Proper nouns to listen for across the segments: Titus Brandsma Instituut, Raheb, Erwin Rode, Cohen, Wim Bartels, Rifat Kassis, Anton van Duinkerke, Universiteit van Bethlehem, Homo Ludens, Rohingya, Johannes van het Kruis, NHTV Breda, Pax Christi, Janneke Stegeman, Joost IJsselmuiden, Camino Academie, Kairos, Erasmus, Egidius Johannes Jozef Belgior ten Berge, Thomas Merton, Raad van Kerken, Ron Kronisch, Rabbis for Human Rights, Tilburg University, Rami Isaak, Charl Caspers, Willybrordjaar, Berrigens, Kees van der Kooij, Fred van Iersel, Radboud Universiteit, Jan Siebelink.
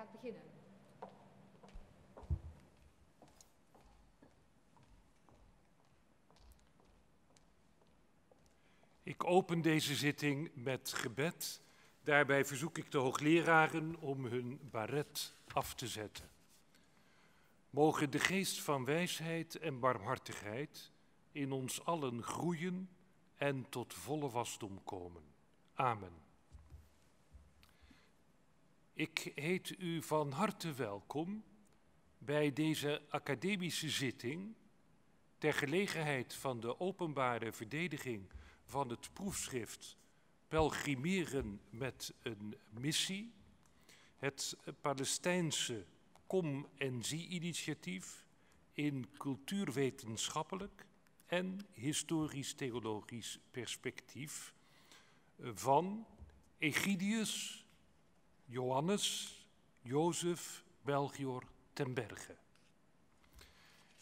gaat beginnen. Ik open deze zitting met gebed. Daarbij verzoek ik de hoogleraren om hun baret af te zetten. Mogen de geest van wijsheid en barmhartigheid in ons allen groeien en tot volle wasdom komen. Amen. Ik heet u van harte welkom bij deze academische zitting ter gelegenheid van de openbare verdediging van het proefschrift Pelgrimeren met een missie, het Palestijnse Kom en Zie-initiatief in cultuurwetenschappelijk en historisch-theologisch perspectief van Egidius Johannes Jozef Belgior ten Berge.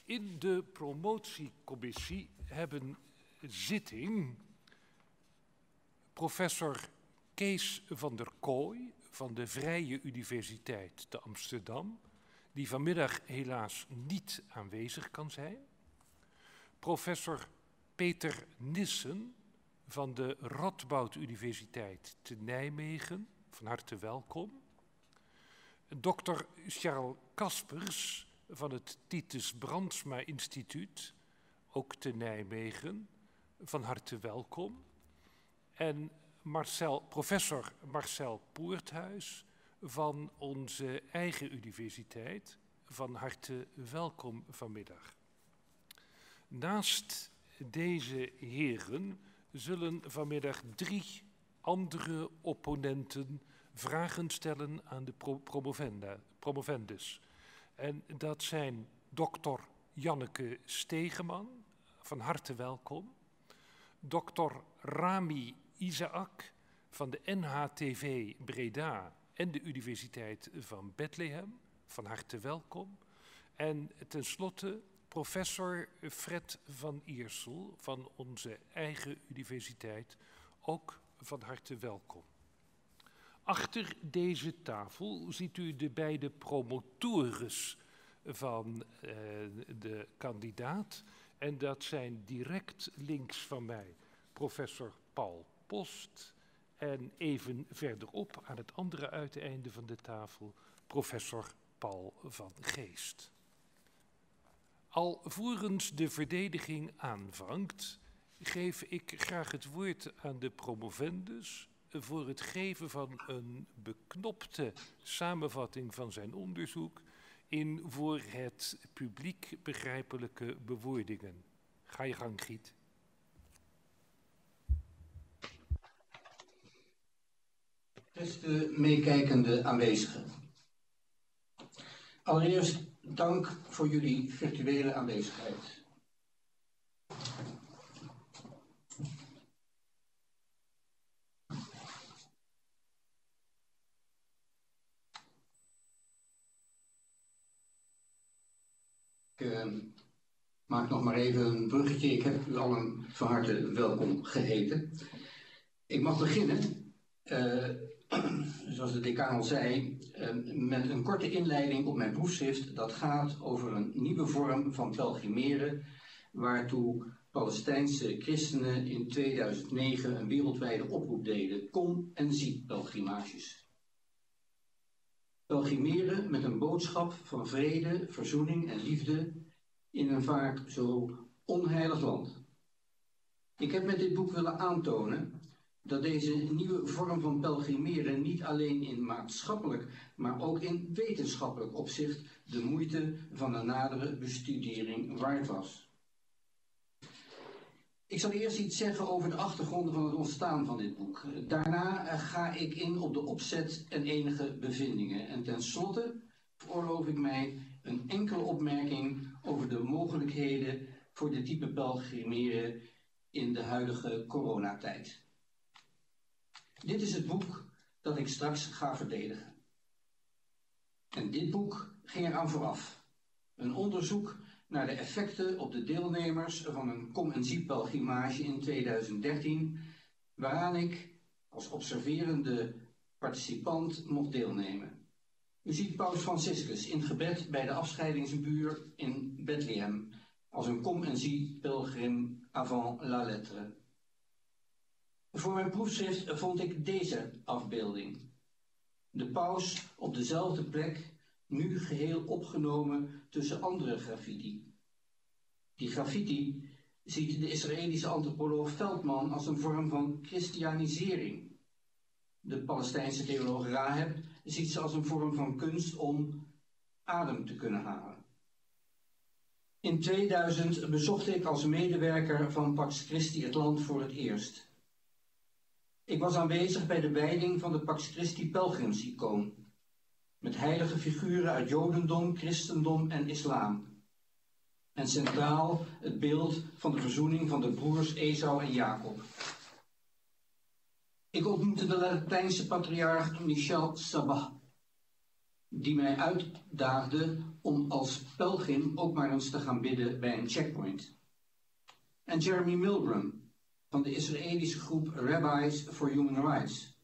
In de promotiecommissie hebben zitting professor Kees van der Kooij van de Vrije Universiteit te Amsterdam, die vanmiddag helaas niet aanwezig kan zijn. Professor Peter Nissen van de Radboud Universiteit te Nijmegen, van harte welkom. Dr. Charl Caspers van het Titus Brandsma Instituut, ook te Nijmegen, van harte welkom. En professor Marcel Poorthuis van onze eigen universiteit, van harte welkom vanmiddag. Naast deze heren zullen vanmiddag drie andere opponenten vragen stellen aan de promovendus. En dat zijn dokter Janneke Stegeman, van harte welkom. Dokter Rami Isaak van de NHTV Breda en de Universiteit van Bethlehem, van harte welkom. En tenslotte professor Fred van Iersel van onze eigen universiteit, ook van harte welkom. Achter deze tafel ziet u de beide promotores van de kandidaat. En dat zijn direct links van mij professor Paul Post en even verderop aan het andere uiteinde van de tafel professor Paul van Geest. Alvorens de verdediging aanvangt, geef ik graag het woord aan de promovendus voor het geven van een beknopte samenvatting van zijn onderzoek in voor het publiek begrijpelijke bewoordingen. Ga je gang, Gied. Beste meekijkende aanwezigen. Allereerst dank voor jullie virtuele aanwezigheid. Ik maak nog maar even een bruggetje. Ik heb u allen van harte welkom geheten. Ik mag beginnen, zoals de decaan al zei, met een korte inleiding op mijn proefschrift. Dat gaat over een nieuwe vorm van pelgrimeren, waartoe Palestijnse christenen in 2009 een wereldwijde oproep deden. Kom en zie pelgrimages. Pelgrimeren met een boodschap van vrede, verzoening en liefde in een vaak zo onheilig land. Ik heb met dit boek willen aantonen dat deze nieuwe vorm van pelgrimeren niet alleen in maatschappelijk, maar ook in wetenschappelijk opzicht de moeite van een nadere bestudering waard was. Ik zal eerst iets zeggen over de achtergronden van het ontstaan van dit boek. Daarna ga ik in op de opzet en enige bevindingen. En tenslotte veroorloof ik mij een enkele opmerking over de mogelijkheden voor dit type pelgrimeren in de huidige coronatijd. Dit is het boek dat ik straks ga verdedigen. En dit boek ging eraan vooraf. Een onderzoek naar de effecten op de deelnemers van een Kom en Zie pelgrimage in 2013, waaraan ik als observerende participant mocht deelnemen. U ziet Paus Franciscus in gebed bij de afscheidingsbuur in Bethlehem als een kom en zie pelgrim avant la lettre. Voor mijn proefschrift vond ik deze afbeelding. De paus op dezelfde plek, nu geheel opgenomen tussen andere graffiti. Die graffiti ziet de Israëlische antropoloog Veldman als een vorm van christianisering. De Palestijnse theoloog Raheb ziet ze als een vorm van kunst om adem te kunnen halen. In 2000 bezocht ik als medewerker van Pax Christi het land voor het eerst. Ik was aanwezig bij de wijding van de Pax Christi pelgrimsicoon, met heilige figuren uit Jodendom, Christendom en Islam. En centraal het beeld van de verzoening van de broers Esau en Jacob. Ik ontmoette de Latijnse patriarch Michel Sabah, die mij uitdaagde om als pelgrim ook maar eens te gaan bidden bij een checkpoint. En Jeremy Milgram van de Israëlische groep Rabbis for Human Rights,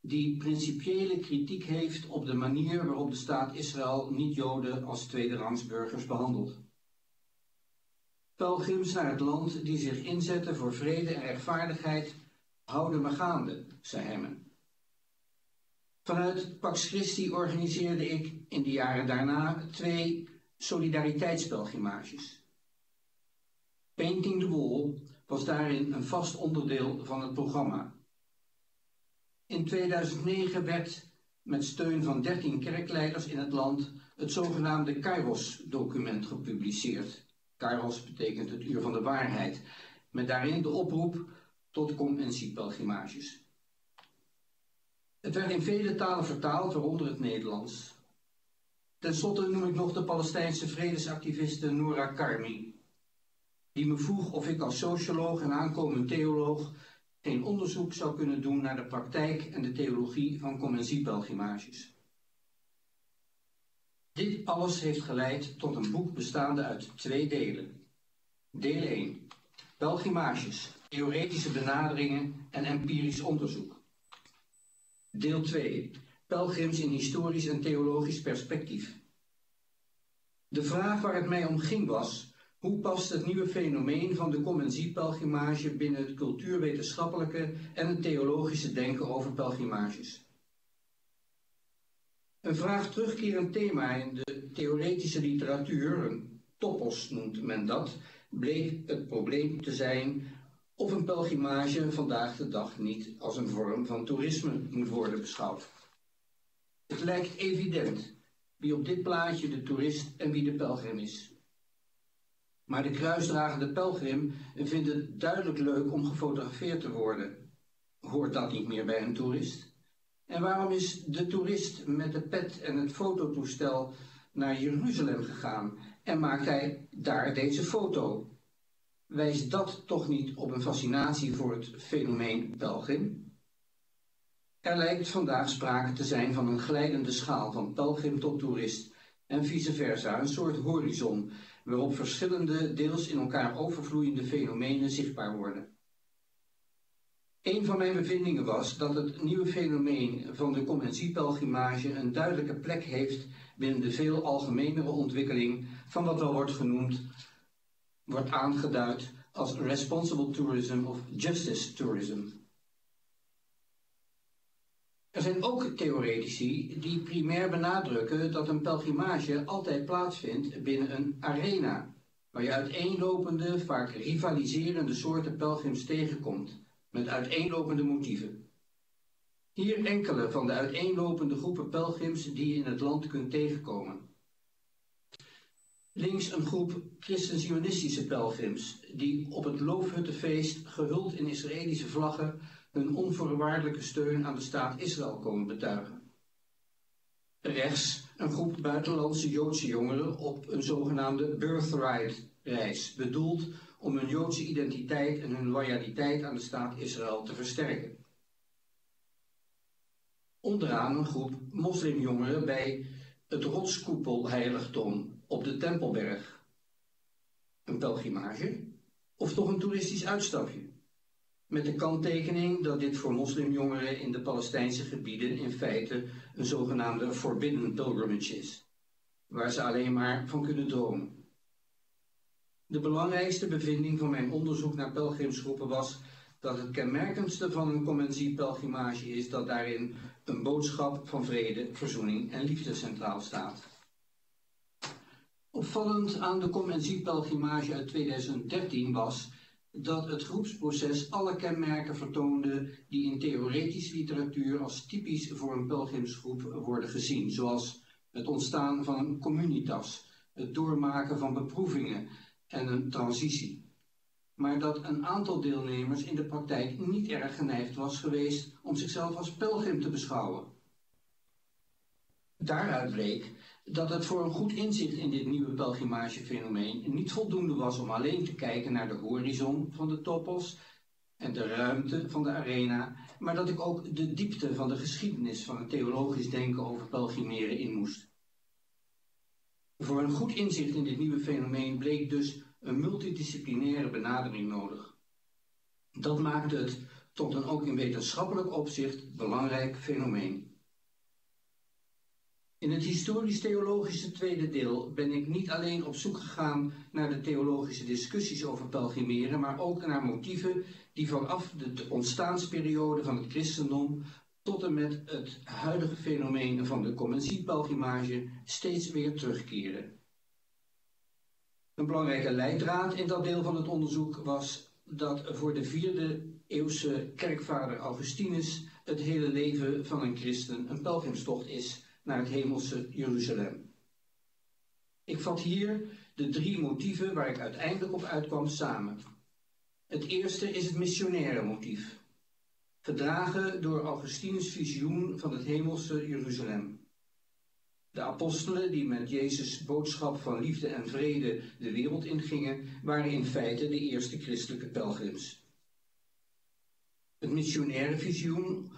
die principiële kritiek heeft op de manier waarop de staat Israël niet-Joden als tweederangsburgers behandelt. Pelgrims naar het land die zich inzetten voor vrede en rechtvaardigheid houden me gaande, zei hij me. Vanuit Pax Christi organiseerde ik in de jaren daarna 2 solidariteitspelgrimages. Painting the Wall was daarin een vast onderdeel van het programma. In 2009 werd met steun van 13 kerkleiders in het land het zogenaamde Kairos-document gepubliceerd. Kairos betekent het uur van de waarheid, met daarin de oproep tot kom-en-zie-pelgrimages. Het werd in vele talen vertaald, waaronder het Nederlands. Ten slotte noem ik nog de Palestijnse vredesactiviste Nora Karmi, die me vroeg of ik als socioloog en aankomend theoloog geen onderzoek zou kunnen doen naar de praktijk en de theologie van kom-en-zie-pelgrimages. Dit alles heeft geleid tot een boek bestaande uit 2 delen. Deel 1. Pelgrimages, theoretische benaderingen en empirisch onderzoek. Deel 2. Pelgrims in historisch en theologisch perspectief. De vraag waar het mij om ging was: hoe past het nieuwe fenomeen van de kom-en-zie-pelgrimage binnen het cultuurwetenschappelijke en het theologische denken over pelgrimages? Een vraag terugkerend thema in de theoretische literatuur, een topos noemt men dat, bleek het probleem te zijn of een pelgrimage vandaag de dag niet als een vorm van toerisme moet worden beschouwd. Het lijkt evident wie op dit plaatje de toerist en wie de pelgrim is. Maar de kruisdragende pelgrim vindt het duidelijk leuk om gefotografeerd te worden. Hoort dat niet meer bij een toerist? En waarom is de toerist met de pet en het fototoestel naar Jeruzalem gegaan en maakt hij daar deze foto? Wijst dat toch niet op een fascinatie voor het fenomeen pelgrim? Er lijkt vandaag sprake te zijn van een glijdende schaal van pelgrim tot toerist en vice versa, een soort horizon waarop verschillende, deels in elkaar overvloeiende fenomenen zichtbaar worden. Een van mijn bevindingen was dat het nieuwe fenomeen van de kom-en-zie-pelgrimage een duidelijke plek heeft binnen de veel algemenere ontwikkeling van wat wel wordt aangeduid als responsible tourism of justice tourism. Er zijn ook theoretici die primair benadrukken dat een pelgrimage altijd plaatsvindt binnen een arena, waar je uiteenlopende, vaak rivaliserende soorten pelgrims tegenkomt, met uiteenlopende motieven. Hier enkele van de uiteenlopende groepen pelgrims die je in het land kunt tegenkomen. Links een groep christen-zionistische pelgrims die op het Loofhuttenfeest gehuld in Israëlische vlaggen hun onvoorwaardelijke steun aan de staat Israël komen betuigen. Rechts een groep buitenlandse Joodse jongeren op een zogenaamde birthright-reis, bedoeld om hun Joodse identiteit en hun loyaliteit aan de staat Israël te versterken. Onderaan een groep moslimjongeren bij het rotskoepelheiligdom op de Tempelberg. Een pelgrimage? Of toch een toeristisch uitstapje? Met de kanttekening dat dit voor moslimjongeren in de Palestijnse gebieden in feite een zogenaamde forbidden pilgrimage is, waar ze alleen maar van kunnen dromen. De belangrijkste bevinding van mijn onderzoek naar pelgrimsgroepen was dat het kenmerkendste van een conventie-pelgrimage is dat daarin een boodschap van vrede, verzoening en liefde centraal staat. Opvallend aan de conventie-pelgrimage uit 2013 was dat het groepsproces alle kenmerken vertoonde die in theoretische literatuur als typisch voor een pelgrimsgroep worden gezien, zoals het ontstaan van een communitas, het doormaken van beproevingen en een transitie. Maar dat een aantal deelnemers in de praktijk niet erg geneigd was geweest om zichzelf als pelgrim te beschouwen. Daaruit bleek dat het voor een goed inzicht in dit nieuwe pelgrimagefenomeen niet voldoende was om alleen te kijken naar de horizon van de topos en de ruimte van de arena, maar dat ik ook de diepte van de geschiedenis van het theologisch denken over pelgrimeren in moest. Voor een goed inzicht in dit nieuwe fenomeen bleek dus een multidisciplinaire benadering nodig. Dat maakte het tot een ook in wetenschappelijk opzicht belangrijk fenomeen. In het historisch-theologische tweede deel ben ik niet alleen op zoek gegaan naar de theologische discussies over pelgrimeren, maar ook naar motieven die vanaf de ontstaansperiode van het christendom tot en met het huidige fenomeen van de conventie-pelgrimage steeds weer terugkeren. Een belangrijke leidraad in dat deel van het onderzoek was dat voor de 4e-eeuwse kerkvader Augustinus het hele leven van een christen een pelgrimstocht is naar het hemelse Jeruzalem. Ik vat hier de 3 motieven waar ik uiteindelijk op uitkwam samen. Het eerste is het missionaire motief, gedragen door Augustinus' visioen van het hemelse Jeruzalem. De apostelen die met Jezus' boodschap van liefde en vrede de wereld ingingen, waren in feite de eerste christelijke pelgrims. Het missionaire visioen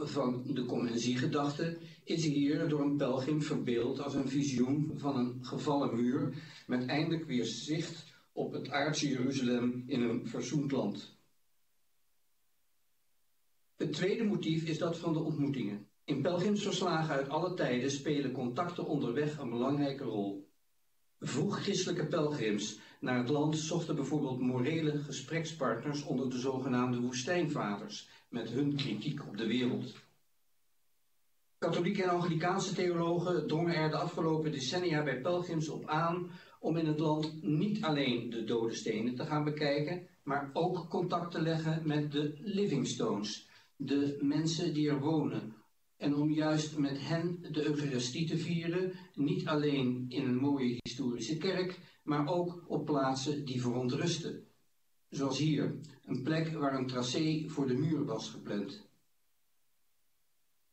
van de conventie-gedachte is hier door een pelgrim verbeeld als een visioen van een gevallen muur met eindelijk weer zicht op het aardse Jeruzalem in een verzoend land. Het tweede motief is dat van de ontmoetingen. In pelgrimsverslagen uit alle tijden spelen contacten onderweg een belangrijke rol. Vroeg christelijke pelgrims naar het land zochten bijvoorbeeld morele gesprekspartners onder de zogenaamde woestijnvaders met hun kritiek op de wereld. Katholieke en anglicaanse theologen drongen er de afgelopen decennia bij pelgrims op aan om in het land niet alleen de dode stenen te gaan bekijken, maar ook contact te leggen met de living stones, de mensen die er wonen, en om juist met hen de Eucharistie te vieren, niet alleen in een mooie historische kerk, maar ook op plaatsen die verontrusten. Zoals hier, een plek waar een tracé voor de muur was gepland.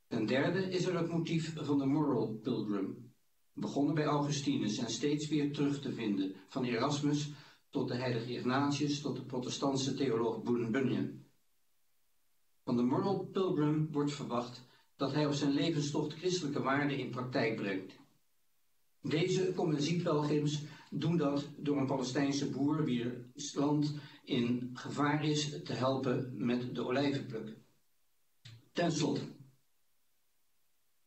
Ten derde is er het motief van de moral pilgrim, begonnen bij Augustinus en steeds weer terug te vinden, van Erasmus tot de heilige Ignatius tot de protestantse theoloog Bunyan. Van de moral pilgrim wordt verwacht dat hij op zijn levenstocht christelijke waarden in praktijk brengt. Deze conventie-pelgrims doen dat door een Palestijnse boer, wiens land in gevaar is, te helpen met de olijvenpluk. Ten slotte,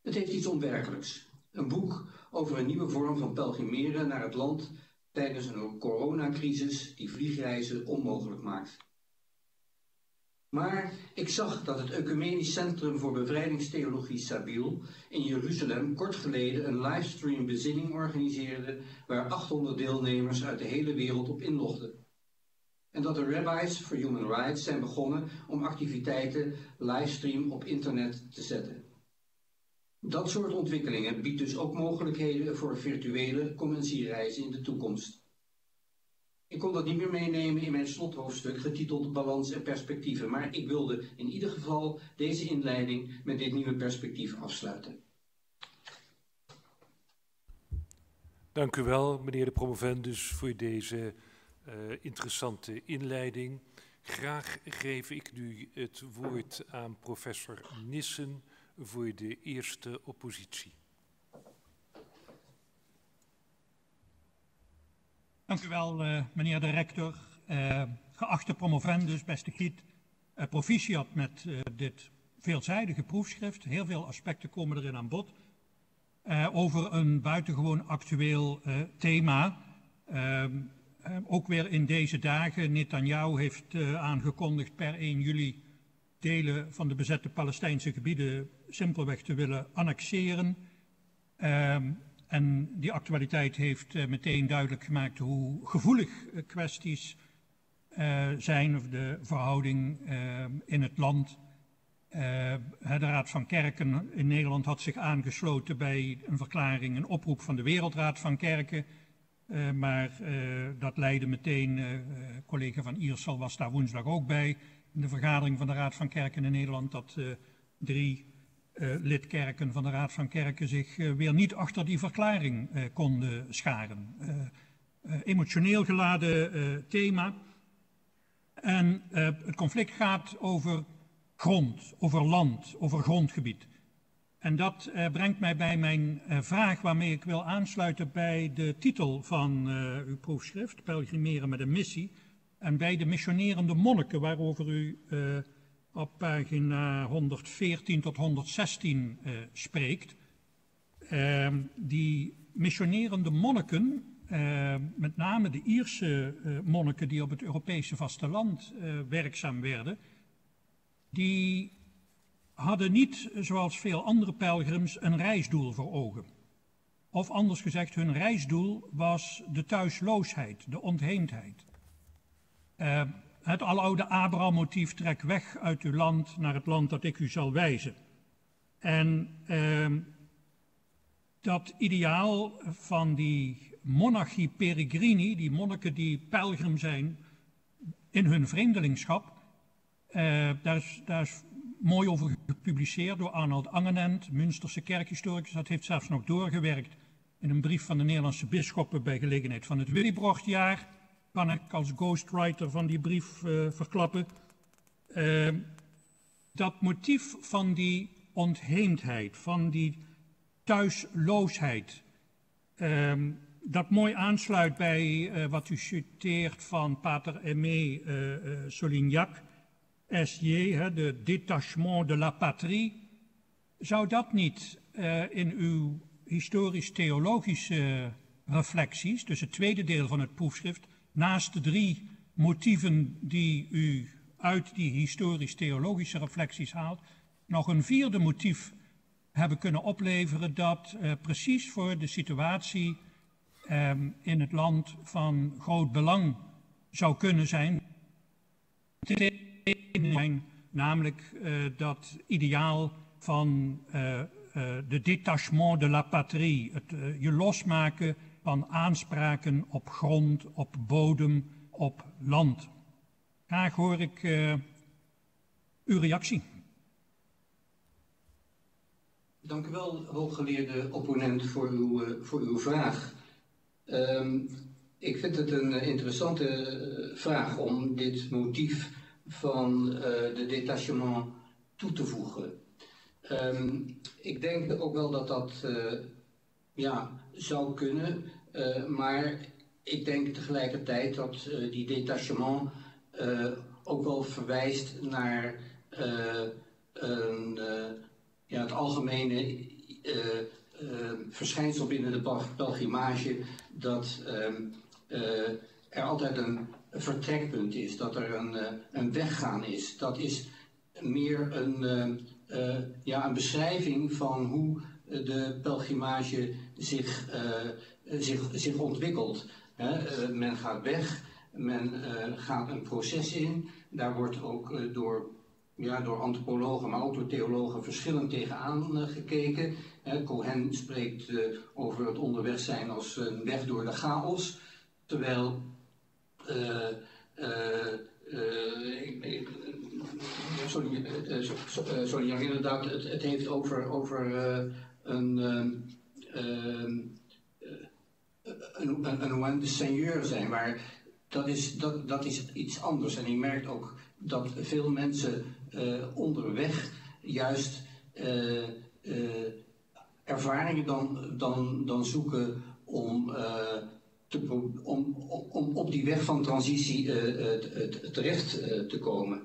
het heeft iets onwerkelijks. Een boek over een nieuwe vorm van pelgrimeren naar het land tijdens een coronacrisis die vliegreizen onmogelijk maakt. Maar ik zag dat het Ecumenisch Centrum voor Bevrijdingstheologie Sabil in Jeruzalem kort geleden een livestream bezinning organiseerde waar 800 deelnemers uit de hele wereld op inlogden. En dat de Rabbis for Human Rights zijn begonnen om activiteiten livestream op internet te zetten. Dat soort ontwikkelingen biedt dus ook mogelijkheden voor virtuele conventiereizen in de toekomst. Ik kon dat niet meer meenemen in mijn slothoofdstuk getiteld Balans en Perspectieven, maar ik wilde in ieder geval deze inleiding met dit nieuwe perspectief afsluiten. Dank u wel, meneer de promovendus, voor deze interessante inleiding. Graag geef ik nu het woord aan professor Nissen voor de eerste oppositie. Dank u wel, meneer de rector, geachte promovendus, beste Gied, Proficiat met dit veelzijdige proefschrift. Heel veel aspecten komen erin aan bod. Over een buitengewoon actueel thema. Ook weer in deze dagen. Netanyahu heeft aangekondigd per 1 juli delen van de bezette Palestijnse gebieden simpelweg te willen annexeren. En die actualiteit heeft meteen duidelijk gemaakt hoe gevoelig kwesties zijn, of de verhouding in het land. De Raad van Kerken in Nederland had zich aangesloten bij een verklaring, een oproep van de Wereldraad van Kerken. Maar dat leidde meteen, collega van Iersel was daar woensdag ook bij, in de vergadering van de Raad van Kerken in Nederland, dat 3 lidkerken van de Raad van Kerken zich weer niet achter die verklaring konden scharen. Emotioneel geladen thema. En het conflict gaat over grond, over land, over grondgebied. En dat brengt mij bij mijn vraag waarmee ik wil aansluiten bij de titel van uw proefschrift, Pelgrimeren met een missie, en bij de missionerende monniken waarover u op pagina 114 tot 116 spreekt. Die missionerende monniken, met name de Ierse monniken die op het Europese vasteland werkzaam werden, die hadden niet, zoals veel andere pelgrims, een reisdoel voor ogen. Of anders gezegd, hun reisdoel was de thuisloosheid, de ontheemdheid. Het aloude Abraham-motief, trek weg uit uw land naar het land dat ik u zal wijzen. En dat ideaal van die monarchie peregrini, die monniken die pelgrim zijn in hun vreemdelingschap, daar is mooi over gepubliceerd door Arnold Angenent, Münsterse kerkhistoricus. Dat heeft zelfs nog doorgewerkt in een brief van de Nederlandse bisschoppen bij gelegenheid van het Willybrochtjaar. Kan ik als ghostwriter van die brief verklappen. Dat motief van die ontheemdheid, van die thuisloosheid, dat mooi aansluit bij wat u citeert van pater Aimé Solignac, S.J., de détachement de la patrie. Zou dat niet in uw historisch-theologische reflecties, dus het tweede deel van het proefschrift, naast de 3 motieven die u uit die historisch-theologische reflecties haalt, nog een 4e motief hebben kunnen opleveren dat precies voor de situatie in het land van groot belang zou kunnen zijn? Namelijk dat ideaal van de détachement de la patrie, het je losmaken van aanspraken op grond, op bodem, op land. Graag hoor ik uw reactie. Dank u wel, hooggeleerde opponent, voor uw vraag. Ik vind het een interessante vraag om dit motief van de detachement toe te voegen. Ik denk ook wel dat dat zou kunnen, maar ik denk tegelijkertijd dat die detachement ook wel verwijst naar het algemene verschijnsel binnen de pelgrimage, dat er altijd een vertrekpunt is, dat er een weggaan is. Dat is meer een beschrijving van hoe de pelgrimage zich ontwikkelt. Men gaat weg, men gaat een proces in. Daar wordt ook door antropologen, maar ook door theologen verschillend tegenaan gekeken. Cohen spreekt over het onderweg zijn als een weg door de chaos, terwijl sorry, inderdaad, het heeft over een ouen de seigneur zijn, maar dat is iets anders. En je merkt ook dat veel mensen onderweg juist ervaringen dan zoeken om op die weg van transitie terecht te komen.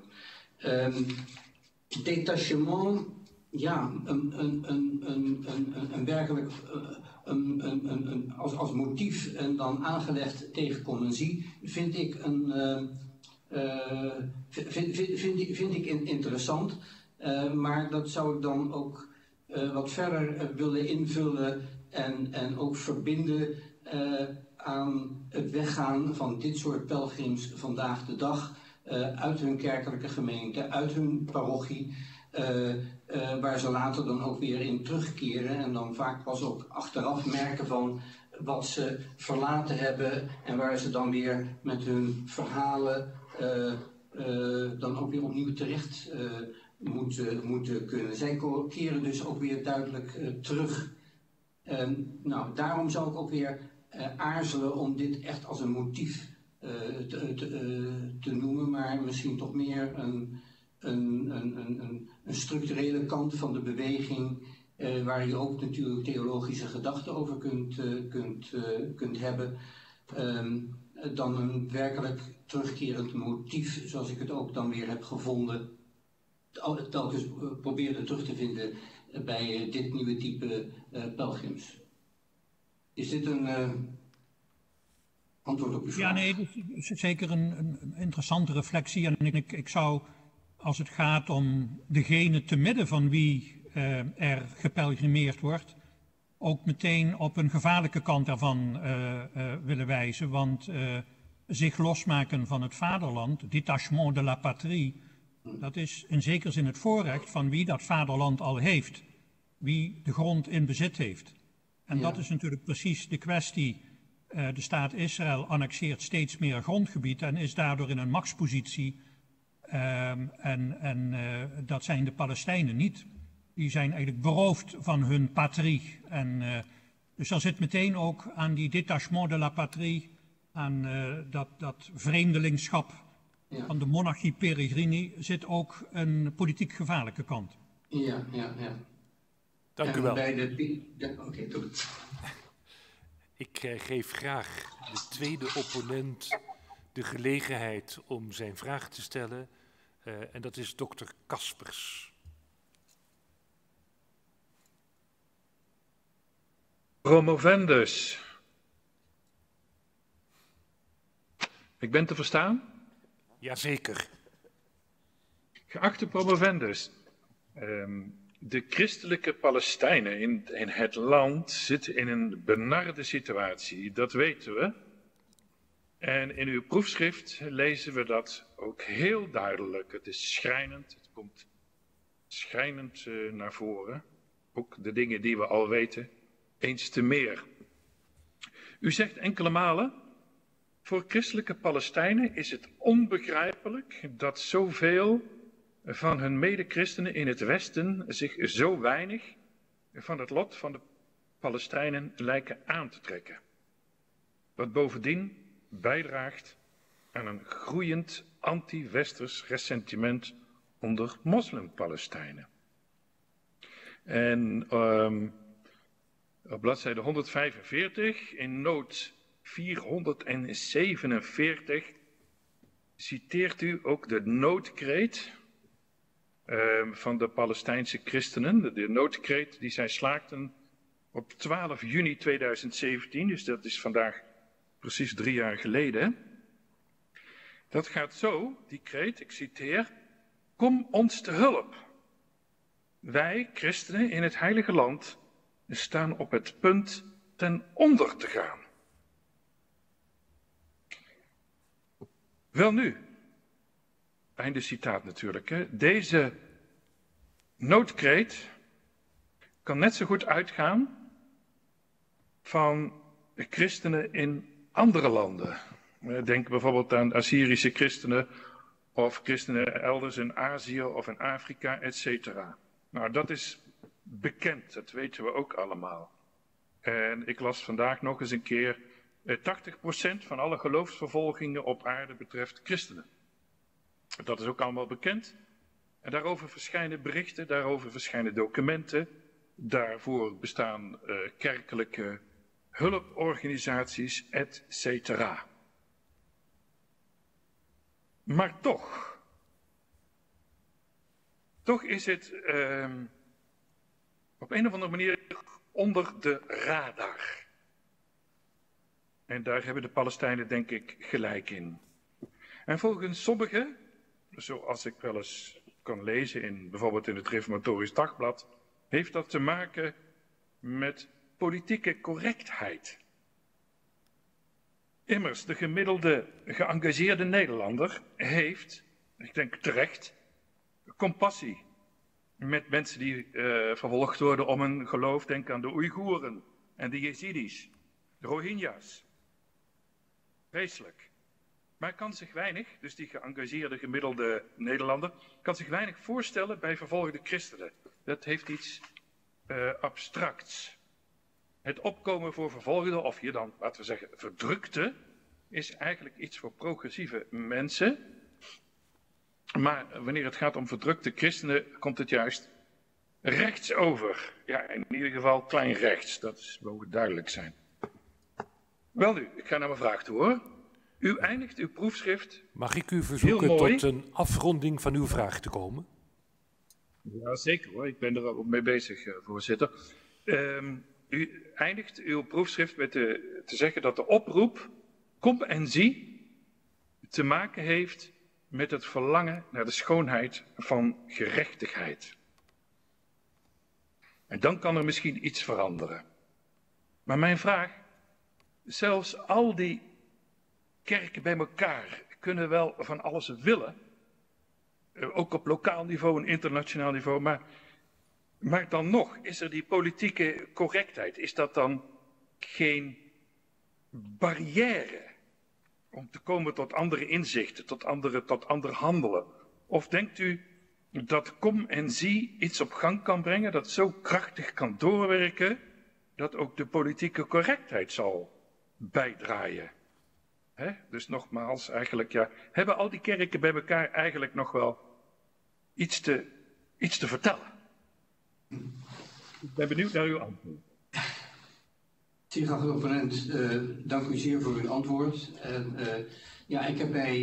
Detachement, ja, een werkelijk als motief en dan aangelegd tegen conventie, vind ik een interessant, maar dat zou ik dan ook wat verder willen invullen en ook verbinden aan het weggaan van dit soort pelgrims vandaag de dag uit hun kerkelijke gemeente, uit hun parochie, waar ze later dan ook weer in terugkeren en dan vaak pas ook achteraf merken van wat ze verlaten hebben en waar ze dan weer met hun verhalen dan ook weer opnieuw terecht moeten kunnen. Zij keren dus ook weer duidelijk terug. Nou, daarom zou ik ook weer aarzelen om dit echt als een motief te noemen, maar misschien toch meer een structurele kant van de beweging, waar je ook natuurlijk theologische gedachten over kunt hebben, dan een werkelijk terugkerend motief, zoals ik het ook dan weer heb gevonden, telkens probeerde terug te vinden bij dit nieuwe type pelgrims. Is dit een antwoord op uw vraag? Ja, nee, dat is zeker een interessante reflectie. En ik zou, als het gaat om degene te midden van wie er gepelgrimeerd wordt, ook meteen op een gevaarlijke kant daarvan willen wijzen. Want zich losmaken van het vaderland, détachement de la patrie, dat is in zekere zin het voorrecht van wie dat vaderland al heeft. Wie de grond in bezit heeft. En ja, dat is natuurlijk precies de kwestie. De staat Israël annexeert steeds meer grondgebied en is daardoor in een machtspositie. Dat zijn de Palestijnen niet. Die zijn eigenlijk beroofd van hun patrie. Dus daar zit meteen ook aan die détachement de la patrie, aan dat vreemdelingschap van de monarchie Peregrini, zit ook een politiek gevaarlijke kant. Ja, ja, ja. Dank u wel. Oké, doe het. Ik geef graag de tweede opponent de gelegenheid om zijn vraag te stellen. En dat is dokter Caspers. Promovendus. Ik ben te verstaan? Jazeker. Geachte promovendus, de christelijke Palestijnen in het land zitten in een benarde situatie, dat weten we. En in uw proefschrift lezen we dat ook heel duidelijk. Het is schrijnend, het komt schrijnend naar voren. Ook de dingen die we al weten, eens te meer. U zegt enkele malen, voor christelijke Palestijnen is het onbegrijpelijk dat zoveel van hun mede-christenen in het Westen zich zo weinig van het lot van de Palestijnen lijken aan te trekken. Wat bovendien bijdraagt aan een groeiend anti-westers ressentiment onder moslim-Palestijnen. En op bladzijde 145 in nood 447 citeert u ook de noodkreet van de Palestijnse christenen. De noodkreet die zij slaakten op 12 juni 2017, dus dat is vandaag precies 3 jaar geleden. Dat gaat zo, die kreet, ik citeer: kom ons te hulp. Wij, christenen in het heilige land, staan op het punt ten onder te gaan. Welnu, einde citaat natuurlijk, hè. Deze noodkreet kan net zo goed uitgaan van christenen in andere landen. Denk bijvoorbeeld aan Assyrische christenen of christenen elders in Azië of in Afrika, etc. Nou, dat is bekend, dat weten we ook allemaal. En ik las vandaag nog eens een keer, 80% van alle geloofsvervolgingen op aarde betreft christenen. Dat is ook allemaal bekend. En daarover verschijnen berichten, daarover verschijnen documenten. Daarvoor bestaan kerkelijke hulporganisaties, et cetera. Maar toch, Toch is het op een of andere manier onder de radar. En daar hebben de Palestijnen denk ik gelijk in. En volgens sommigen, zoals ik wel eens kan lezen in bijvoorbeeld in het Reformatorisch Dagblad, heeft dat te maken met politieke correctheid. Immers, de gemiddelde geëngageerde Nederlander heeft, ik denk terecht, compassie met mensen die vervolgd worden om hun geloof. Denk aan de Oeigoeren en de Jezidis, de Rohingya's. Vreselijk. Maar kan zich weinig, dus die geëngageerde gemiddelde Nederlander, kan zich weinig voorstellen bij vervolgde christenen. Dat heeft iets abstracts. Het opkomen voor vervolgden, of hier dan, laten we zeggen, verdrukte, is eigenlijk iets voor progressieve mensen. Maar wanneer het gaat om verdrukte christenen, komt het juist rechts over. Ja, in ieder geval klein rechts, dat is wel duidelijk zijn. Wel nu, ik ga naar mijn vraag toe hoor. U eindigt uw proefschrift. Mag ik u verzoeken tot een afronding van uw vraag te komen? Ja, zeker hoor. Ik ben er ook mee bezig, voorzitter. U eindigt uw proefschrift met te zeggen dat de oproep kom en zie te maken heeft met het verlangen naar de schoonheid van gerechtigheid. En dan kan er misschien iets veranderen. Maar mijn vraag, zelfs al die kerken bij elkaar kunnen wel van alles willen, ook op lokaal niveau en internationaal niveau, maar dan nog is er die politieke correctheid. Is dat dan geen barrière om te komen tot andere inzichten, tot ander handelen? Of denkt u dat kom en zie iets op gang kan brengen dat zo krachtig kan doorwerken dat ook de politieke correctheid zal bijdraaien? Hè? Dus nogmaals, eigenlijk ja, hebben al die kerken bij elkaar eigenlijk nog wel iets te vertellen? Ik ben benieuwd naar uw antwoord. Geachte opponent, dank u zeer voor uw antwoord. Ja, ik heb bij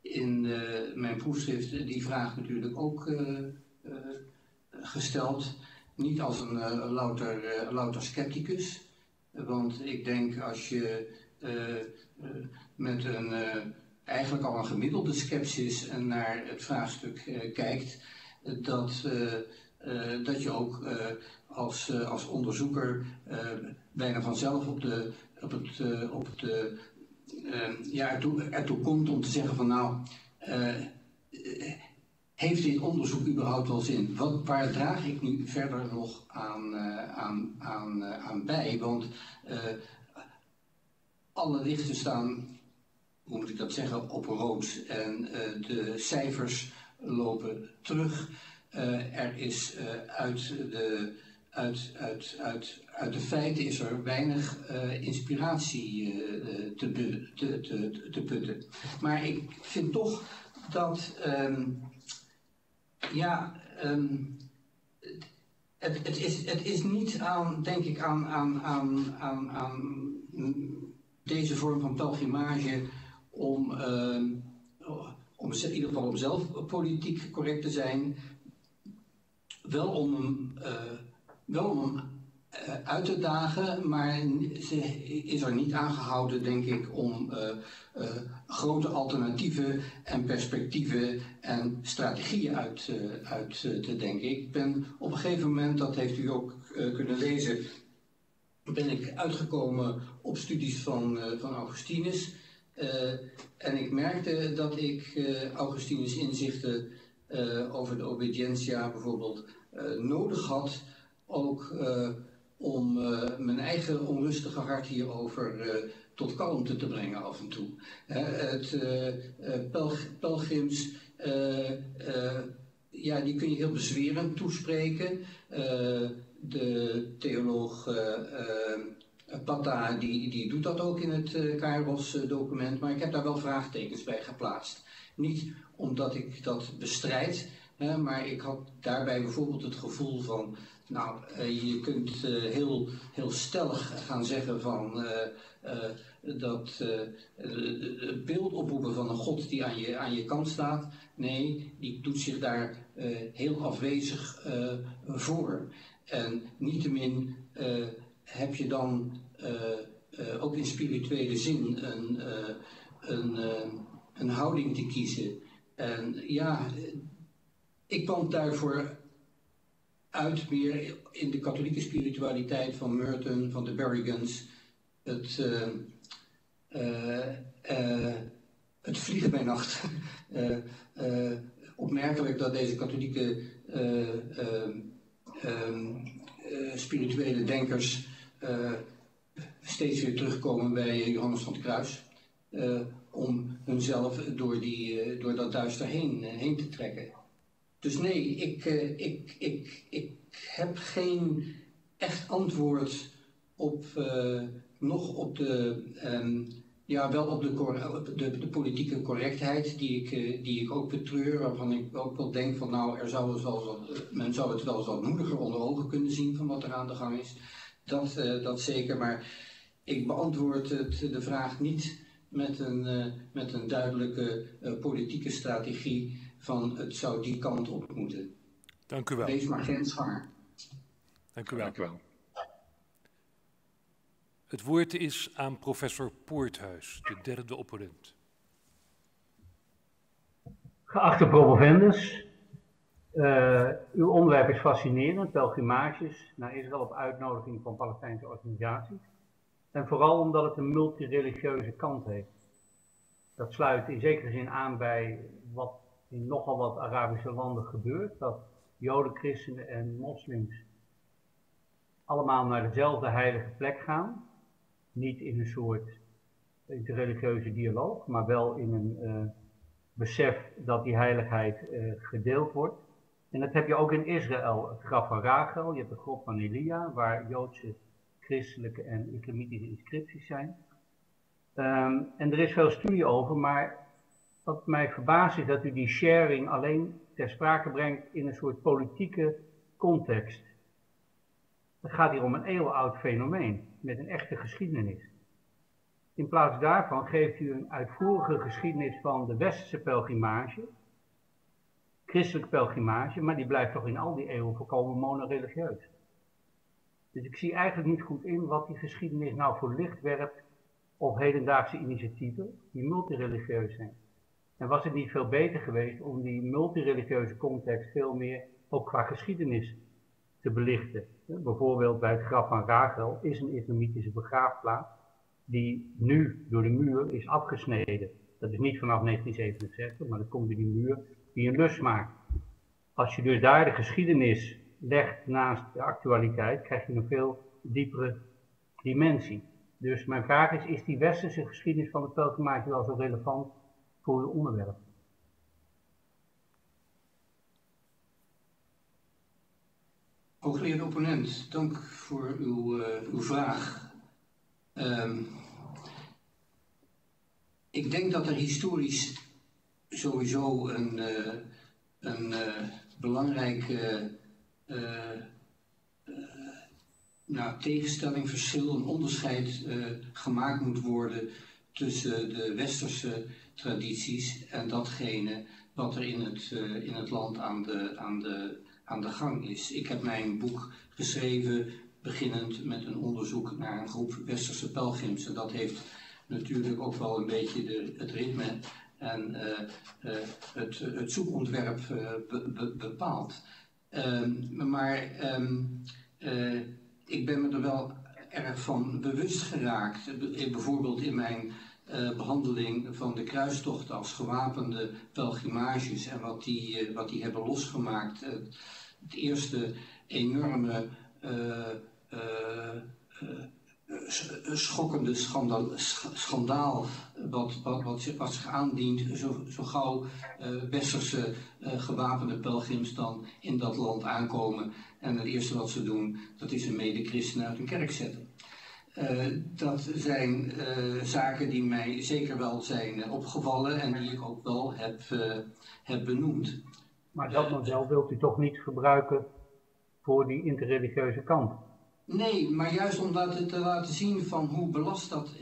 in mijn proefschrift die vraag natuurlijk ook gesteld. Niet als een louter scepticus. Want ik denk als je met een eigenlijk al een gemiddelde scepsis naar het vraagstuk kijkt, dat je ook als onderzoeker bijna vanzelf ertoe komt om te zeggen van nou, heeft dit onderzoek überhaupt wel zin? Waar draag ik nu verder nog aan bij? Want alle lichten staan, hoe moet ik dat zeggen, op rood en de cijfers lopen terug. Er is uit de feiten is er weinig inspiratie te putten. Maar ik vind toch dat het is niet aan, denk ik, aan deze vorm van pelgrimage om in ieder geval om zelf politiek correct te zijn. Wel om hem uit te dagen, maar ze is er niet aangehouden, denk ik, om grote alternatieven en perspectieven en strategieën uit te denken. Ik ben op een gegeven moment, dat heeft u ook kunnen lezen, ben ik uitgekomen op studies van Augustinus. En ik merkte dat ik Augustinus' inzichten over de obedientia bijvoorbeeld nodig had, ook om mijn eigen onrustige hart hierover tot kalmte te brengen af en toe. Pelgrims, die kun je heel bezwerend toespreken. De theoloog Pata die doet dat ook in het Kairos document, maar ik heb daar wel vraagtekens bij geplaatst. Niet omdat ik dat bestrijd, maar ik had daarbij bijvoorbeeld het gevoel van, nou, je kunt heel stellig gaan zeggen van dat het beeld oproepen van een God die aan je kant staat. Nee, die doet zich daar heel afwezig voor. En niettemin heb je dan ook in spirituele zin een houding te kiezen. En ja, ik kwam daarvoor uit meer in de katholieke spiritualiteit van Merton, van de Berrigens. Het vliegen bij nacht. Opmerkelijk dat deze katholieke spirituele denkers steeds weer terugkomen bij Johannes van het Kruis. Om hunzelf door dat duister heen te trekken. Dus nee, ik heb geen echt antwoord op, nog op de, ja, wel op de politieke correctheid die ik ook betreur, waarvan ik ook wel denk van nou, men zou het wel eens wat moediger onder ogen kunnen zien van wat er aan de gang is. Dat zeker, maar ik beantwoord de vraag niet met een duidelijke politieke strategie van het zou die kant op moeten. Dank u wel. Wees maar grensganger. Dank u wel. Dank u wel. Het woord is aan professor Poorthuis, de derde opponent. Geachte promovendus, uw onderwerp is fascinerend, pelgrimages naar Israël op uitnodiging van Palestijnse organisaties. En vooral omdat het een multireligieuze kant heeft. Dat sluit in zekere zin aan bij wat in nogal wat Arabische landen gebeurt, dat Joden, christenen en moslims allemaal naar dezelfde heilige plek gaan. Niet in een soort interreligieuze dialoog, maar wel in een besef dat die heiligheid gedeeld wordt. En dat heb je ook in Israël, het graf van Rachel, je hebt de grot van Elia, waar Joodse, christelijke en islamitische inscripties zijn. En er is veel studie over, maar wat mij verbaast is dat u die sharing alleen ter sprake brengt in een soort politieke context. Het gaat hier om een eeuwenoud fenomeen, met een echte geschiedenis. In plaats daarvan geeft u een uitvoerige geschiedenis van de westerse pelgrimage, christelijke pelgrimage, maar die blijft toch in al die eeuwen volkomen monoreligieus. Dus ik zie eigenlijk niet goed in wat die geschiedenis nou voor licht werpt op hedendaagse initiatieven die multireligieus zijn. En was het niet veel beter geweest om die multireligieuze context veel meer ook qua geschiedenis te belichten? Bijvoorbeeld bij het graf van Rachel is een islamitische begraafplaats die nu door de muur is afgesneden. Dat is niet vanaf 1967, maar dat komt door die muur die een lus maakt. Als je dus daar de geschiedenis legt naast de actualiteit, krijg je een veel diepere dimensie. Dus mijn vraag is die westerse geschiedenis van de pelgrimage wel zo relevant voor uw onderwerp? Hooggeleerde opponent, dank voor uw vraag. Ik denk dat er historisch sowieso een belangrijke nou, tegenstelling, verschil, een onderscheid gemaakt moet worden tussen de westerse tradities en datgene wat er in het land aan de gang is. Ik heb mijn boek geschreven, beginnend met een onderzoek naar een groep westerse pelgrims. En dat heeft natuurlijk ook wel een beetje het ritme en het zoekontwerp bepaald. Maar ik ben me er wel erg van bewust geraakt, bijvoorbeeld in mijn behandeling van de kruistocht als gewapende pelgrimages en wat die hebben losgemaakt. Het eerste enorme, schokkende schandaal wat zich aandient zo gauw westerse gewapende pelgrims dan in dat land aankomen. En het eerste wat ze doen, dat is een mede-christen uit een kerk zetten. Dat zijn zaken die mij zeker wel zijn opgevallen en die ik ook wel heb benoemd. Maar dat model wilt u toch niet gebruiken voor die interreligieuze kant? Nee, maar juist om te laten zien van hoe belast dat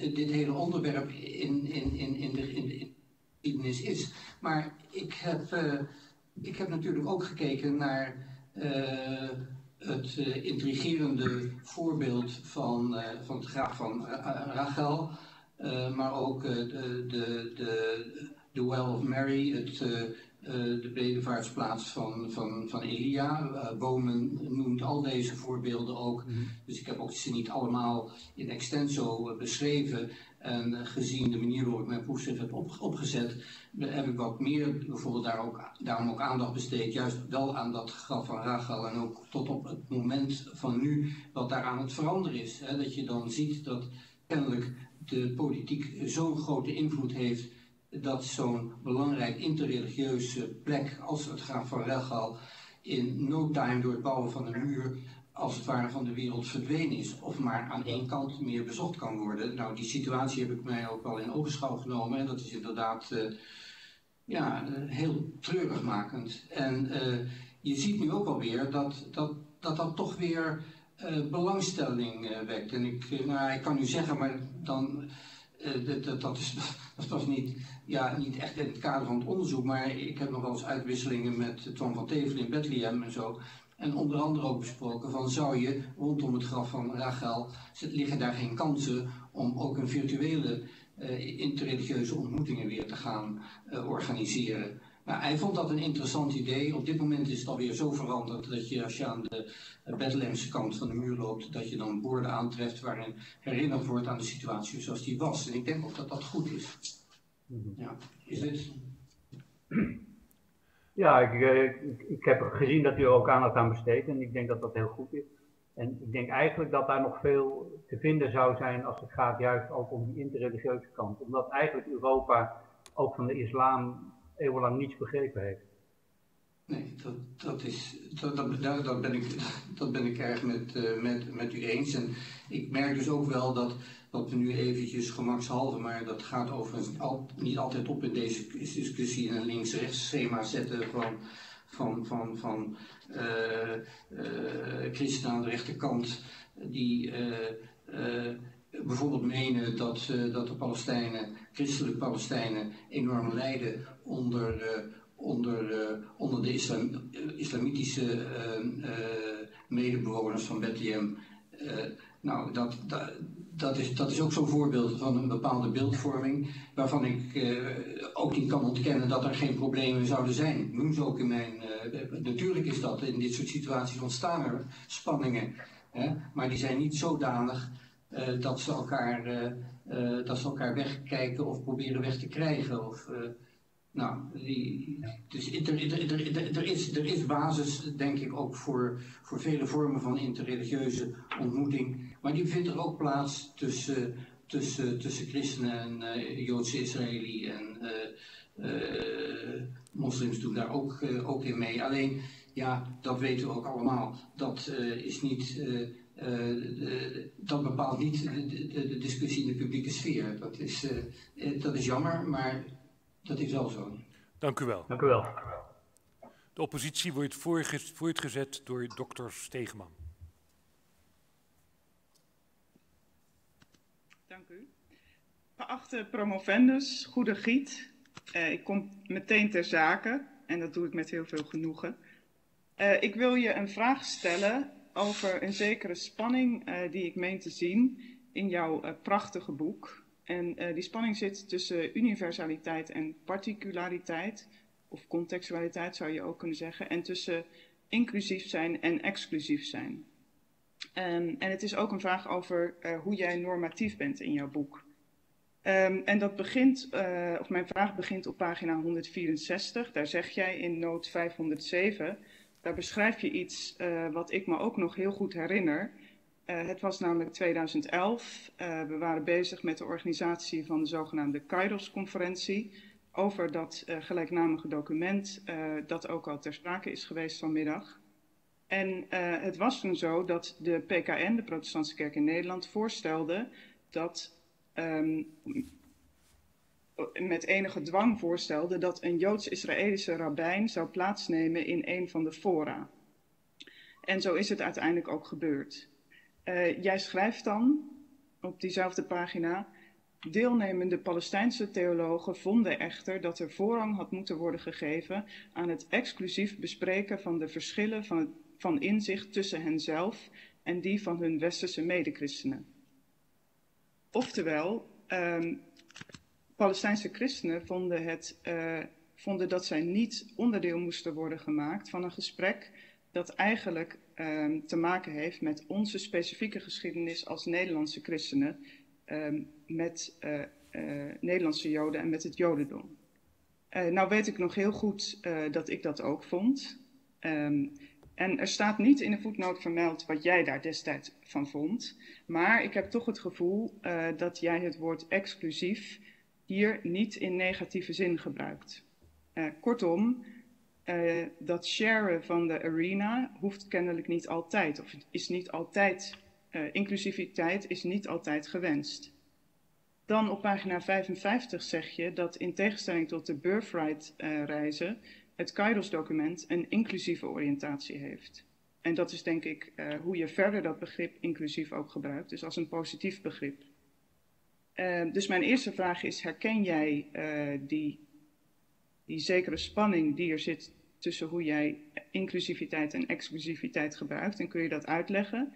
dit hele onderwerp in de geschiedenis is. Maar ik heb Ik heb natuurlijk ook gekeken naar het intrigerende voorbeeld van het graf van Rachel, maar ook de Well of Mary, de bedevaartsplaats van Elia. Bomen noemt al deze voorbeelden ook. Dus ik heb ook ze niet allemaal in extenso beschreven. En gezien de manier waarop ik mijn proefschrift heb opgezet, heb ik wat meer bijvoorbeeld daarom ook aandacht besteed. Juist wel aan dat graf van Rachel en ook tot op het moment van nu wat daar aan het veranderen is. Hè? Dat je dan ziet dat kennelijk de politiek zo'n grote invloed heeft dat zo'n belangrijk interreligieuze plek als het graf van Rachel in no time door het bouwen van een muur als het ware van de wereld verdwenen is of maar aan één kant meer bezocht kan worden. Nou, die situatie heb ik mij ook wel in oogschouw genomen en dat is inderdaad heel treurigmakend. En je ziet nu ook alweer dat toch weer belangstelling wekt. En ik kan nu zeggen, maar dan dat was niet echt in het kader van het onderzoek, maar ik heb nog wel eens uitwisselingen met Twan van Tevel in Bethlehem en zo. En onder andere ook besproken van, zou je rondom het graf van Rachel, liggen daar geen kansen om ook een virtuele interreligieuze ontmoetingen weer te gaan organiseren. Nou, hij vond dat een interessant idee. Op dit moment is het alweer zo veranderd dat je, als je aan de Bethlehemse kant van de muur loopt, dat je dan borden aantreft waarin herinnerd wordt aan de situatie zoals die was. En ik denk ook dat dat goed is. Ja, is dit? Ja, ik heb gezien dat u er ook aandacht aan besteedt en ik denk dat dat heel goed is. En ik denk eigenlijk dat daar nog veel te vinden zou zijn als het gaat juist ook om die interreligieuze kant. Omdat eigenlijk Europa ook van de islam eeuwenlang niets begrepen heeft. Nee, dat ben ik erg met u eens. En ik merk dus ook wel dat wat we nu eventjes gemakshalve, maar dat gaat overigens niet altijd op in deze discussie, een links-rechts schema zetten van christenen aan de rechterkant die bijvoorbeeld menen dat de Palestijnen, christelijke Palestijnen, enorm lijden onder de islamitische medebewoners van Bethlehem. Nou, dat is ook zo'n voorbeeld van een bepaalde beeldvorming waarvan ik ook niet kan ontkennen dat er geen problemen zouden zijn. Ik noem ze ook in mijn... natuurlijk is dat, in dit soort situaties ontstaan er spanningen, hè? Maar die zijn niet zodanig dat ze elkaar wegkijken of proberen weg te krijgen. Of, dus er is basis, denk ik, ook voor vele vormen van interreligieuze ontmoeting. Maar die vindt er ook plaats tussen christenen en Joodse Israëli en moslims doen daar ook in mee. Alleen, ja, dat weten we ook allemaal. Dat is niet... dat bepaalt niet de discussie in de publieke sfeer. Dat is jammer, maar dat is wel zo. Dank u wel. Dank u wel. De oppositie wordt voortgezet door dokter Stegeman. Dank u. Geachte promovendus, goede Gied. Ik kom meteen ter zake en dat doe ik met heel veel genoegen. Ik wil je een vraag stellen over een zekere spanning die ik meen te zien in jouw prachtige boek. En die spanning zit tussen universaliteit en particulariteit, of contextualiteit zou je ook kunnen zeggen, en tussen inclusief zijn en exclusief zijn. En het is ook een vraag over hoe jij normatief bent in jouw boek. En dat begint, of mijn vraag begint op pagina 164, daar zeg jij in noot 507... Daar beschrijf je iets wat ik me ook nog heel goed herinner. Het was namelijk 2011. We waren bezig met de organisatie van de zogenaamde Kairos-conferentie over dat gelijknamige document dat ook al ter sprake is geweest vanmiddag. En het was toen zo dat de PKN, de Protestantse Kerk in Nederland, voorstelde dat... met enige dwang voorstelde dat een Joods-Israëlische rabbijn zou plaatsnemen in een van de fora. En zo is het uiteindelijk ook gebeurd. Jij schrijft dan, op diezelfde pagina, Deelnemende Palestijnse theologen vonden echter dat er voorrang had moeten worden gegeven aan het exclusief bespreken van de verschillen van inzicht tussen henzelf en die van hun westerse medechristenen. Oftewel, Palestijnse christenen vonden dat zij niet onderdeel moesten worden gemaakt van een gesprek dat eigenlijk te maken heeft met onze specifieke geschiedenis als Nederlandse christenen, met Nederlandse Joden en met het Jodendom. Nou weet ik nog heel goed dat ik dat ook vond. En er staat niet in de voetnoot vermeld wat jij daar destijds van vond. Maar ik heb toch het gevoel dat jij het woord exclusief hier niet in negatieve zin gebruikt. Kortom, dat sharen van de arena hoeft kennelijk niet altijd, of is niet altijd, inclusiviteit is niet altijd gewenst. Dan op pagina 55 zeg je dat in tegenstelling tot de birthright-reizen het Kairos-document een inclusieve oriëntatie heeft. En dat is denk ik hoe je verder dat begrip inclusief ook gebruikt, dus als een positief begrip. Dus mijn eerste vraag is, herken jij die zekere spanning die er zit tussen hoe jij inclusiviteit en exclusiviteit gebruikt? En kun je dat uitleggen?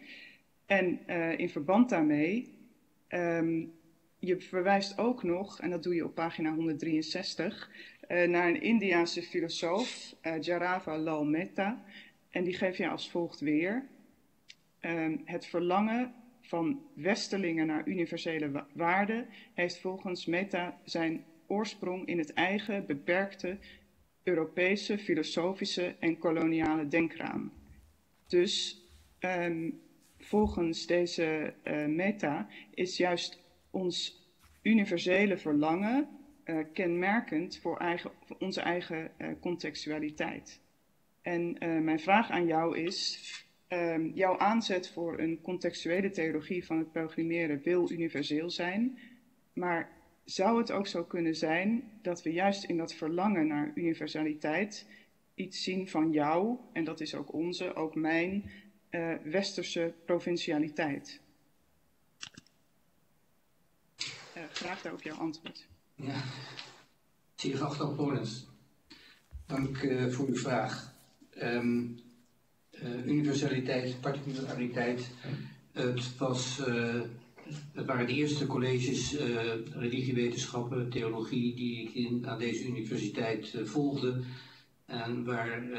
En in verband daarmee, je verwijst ook nog, en dat doe je op pagina 163, naar een Indiase filosoof, Jarava Lal Mehta. En die geeft je als volgt weer. Het verlangen van westerlingen naar universele waarden heeft volgens Mehta zijn oorsprong in het eigen beperkte Europese, filosofische en koloniale denkraam. Dus volgens deze Mehta is juist ons universele verlangen kenmerkend voor onze eigen contextualiteit. En mijn vraag aan jou is, jouw aanzet voor een contextuele theologie van het pelgrimeren wil universeel zijn, maar zou het ook zo kunnen zijn dat we juist in dat verlangen naar universaliteit iets zien van jou, en dat is ook onze, ook mijn, westerse provincialiteit? Graag daar ook jouw antwoord. Ja, Tierachtal Polens. Dank voor uw vraag. Universaliteit, particulariteit. Het waren de eerste colleges religiewetenschappen, theologie die ik aan deze universiteit volgde. En waar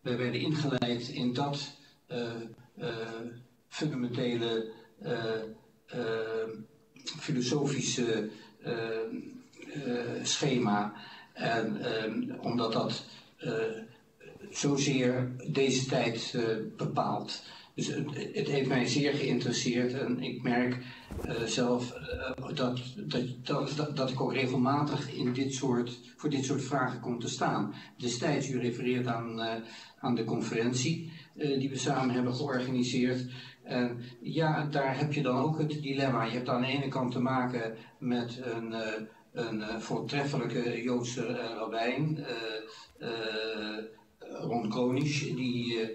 wij werden ingeleid in dat fundamentele filosofische schema. En omdat dat zozeer deze tijd bepaalt. Dus het heeft mij zeer geïnteresseerd en ik merk zelf dat ik ook regelmatig voor dit soort vragen kom te staan. Destijds, u refereert aan de conferentie die we samen hebben georganiseerd. En ja, daar heb je dan ook het dilemma. Je hebt aan de ene kant te maken met een voortreffelijke Joodse rabbijn, Ron Kronisch, die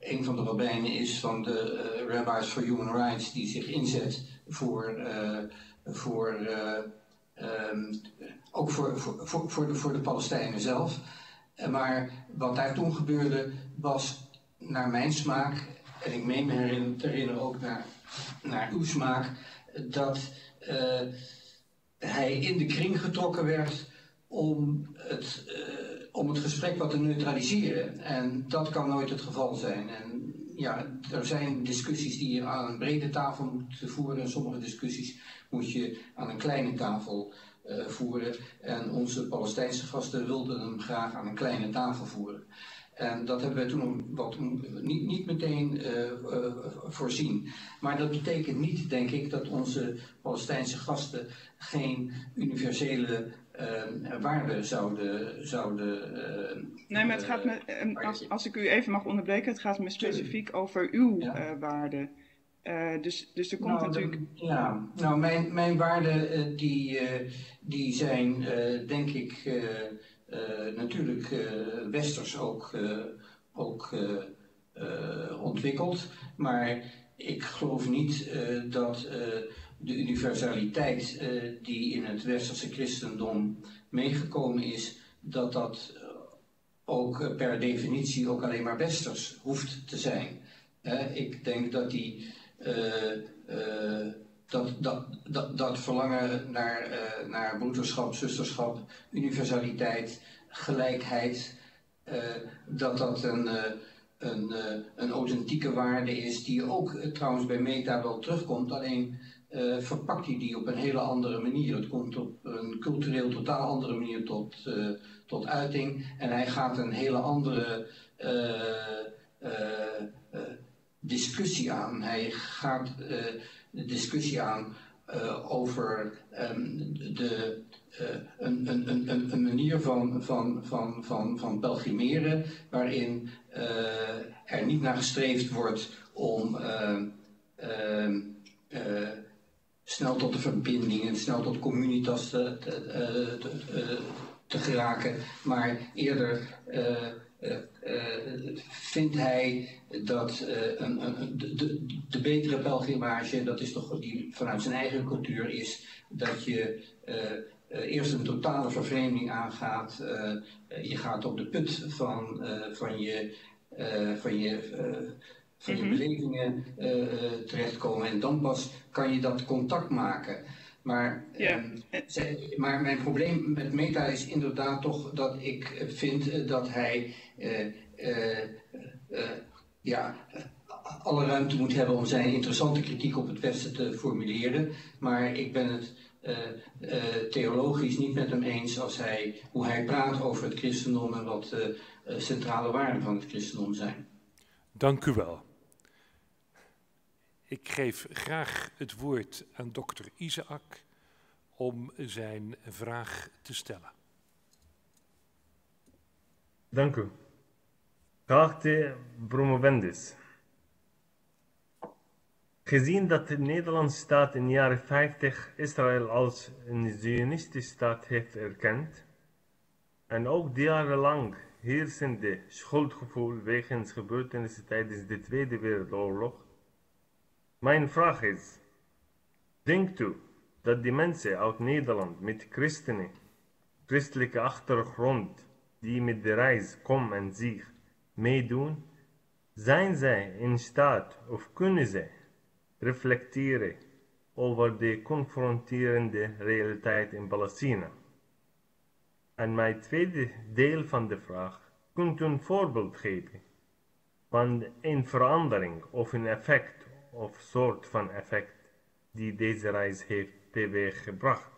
een van de rabbijnen is van de Rabbis for Human Rights, die zich inzet ook voor de Palestijnen zelf. Maar wat daar toen gebeurde was naar mijn smaak, en ik meen me te herinneren ook naar uw smaak, dat hij in de kring getrokken werd om het gesprek wat te neutraliseren. En dat kan nooit het geval zijn. En ja, er zijn discussies die je aan een brede tafel moet voeren. En sommige discussies moet je aan een kleine tafel voeren. En onze Palestijnse gasten wilden hem graag aan een kleine tafel voeren. En dat hebben wij toen niet meteen voorzien. Maar dat betekent niet, denk ik, dat onze Palestijnse gasten geen universele waarden zouden... nee, maar het gaat me, als ik u even mag onderbreken, het gaat me specifiek over uw waarden. Dus er komt natuurlijk... Ja, nou, mijn waarden die zijn, denk ik... natuurlijk westers ook ontwikkeld, maar ik geloof niet dat de universaliteit die in het westerse christendom meegekomen is, dat dat ook per definitie ook alleen maar westers hoeft te zijn. Ik denk dat die dat verlangen naar broederschap, zusterschap, universaliteit, gelijkheid, dat dat een authentieke waarde is die ook trouwens bij Meta wel terugkomt, alleen verpakt hij die op een hele andere manier. Het komt op een cultureel totaal andere manier tot uiting en hij gaat een hele andere discussie aan. Hij gaat de discussie aan over een manier van pelgrimeren waarin er niet naar gestreefd wordt om snel tot de verbinding en snel tot communitas te geraken, maar eerder vindt hij dat de betere pelgrimage, dat is toch die vanuit zijn eigen cultuur is, dat je eerst een totale vervreemding aangaat. Je gaat op de put van je belevingen terechtkomen en dan pas kan je dat contact maken. Maar, ja. Maar mijn probleem met Meta is inderdaad toch dat ik vind dat hij alle ruimte moet hebben om zijn interessante kritiek op het Westen te formuleren. Maar ik ben het theologisch niet met hem eens als hoe hij praat over het christendom en wat de centrale waarden van het christendom zijn. Dank u wel. Ik geef graag het woord aan dokter Isaak om zijn vraag te stellen. Dank u. Geachte promovendus. Gezien dat de Nederlandse staat in de jaren 50 Israël als een Zionistische staat heeft erkend en ook jarenlang heersende schuldgevoel wegens gebeurtenissen tijdens de Tweede Wereldoorlog, mijn vraag is, denkt u dat die mensen uit Nederland met christenen, christelijke achtergrond, die met de reis kom en zich meedoen, zijn zij in staat of kunnen zij reflecteren over de confronterende realiteit in Palestina? En mijn tweede deel van de vraag, kunt u een voorbeeld geven van een verandering of een effect of soort van effect die deze reis heeft teweeggebracht?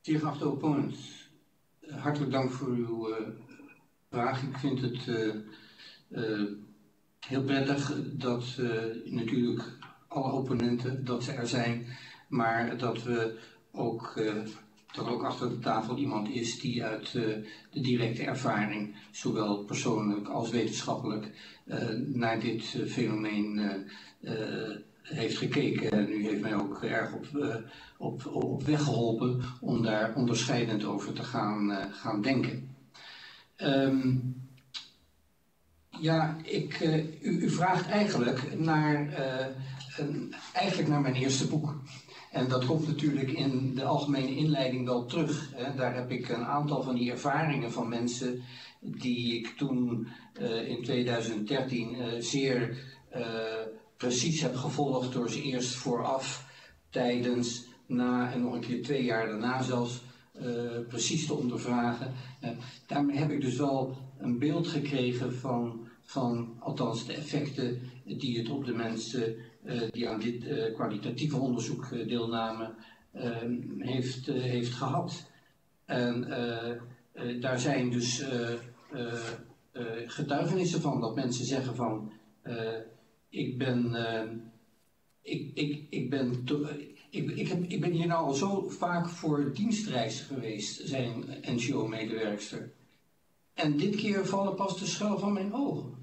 Zeer geachte opponent, hartelijk dank voor uw vraag. Ik vind het heel prettig dat natuurlijk alle opponenten dat ze er zijn, maar dat we ook dat er ook achter de tafel iemand is die uit de directe ervaring, zowel persoonlijk als wetenschappelijk, naar dit fenomeen heeft gekeken. En u heeft mij ook erg op weg geholpen om daar onderscheidend over te gaan denken. U vraagt eigenlijk naar mijn eerste boek. En dat komt natuurlijk in de algemene inleiding wel terug. Daar heb ik een aantal van die ervaringen van mensen die ik toen in 2013 zeer precies heb gevolgd door ze eerst vooraf, tijdens, na en nog een keer 2 jaar daarna zelfs precies te ondervragen. Daarmee heb ik dus wel een beeld gekregen van althans de effecten die het op de mensen die aan dit kwalitatieve onderzoek deelnamen heeft gehad. En daar zijn dus getuigenissen van dat mensen zeggen van ik ben hier nou al zo vaak voor dienstreis geweest, zei een NGO-medewerkster. En dit keer vallen pas de schel van mijn ogen.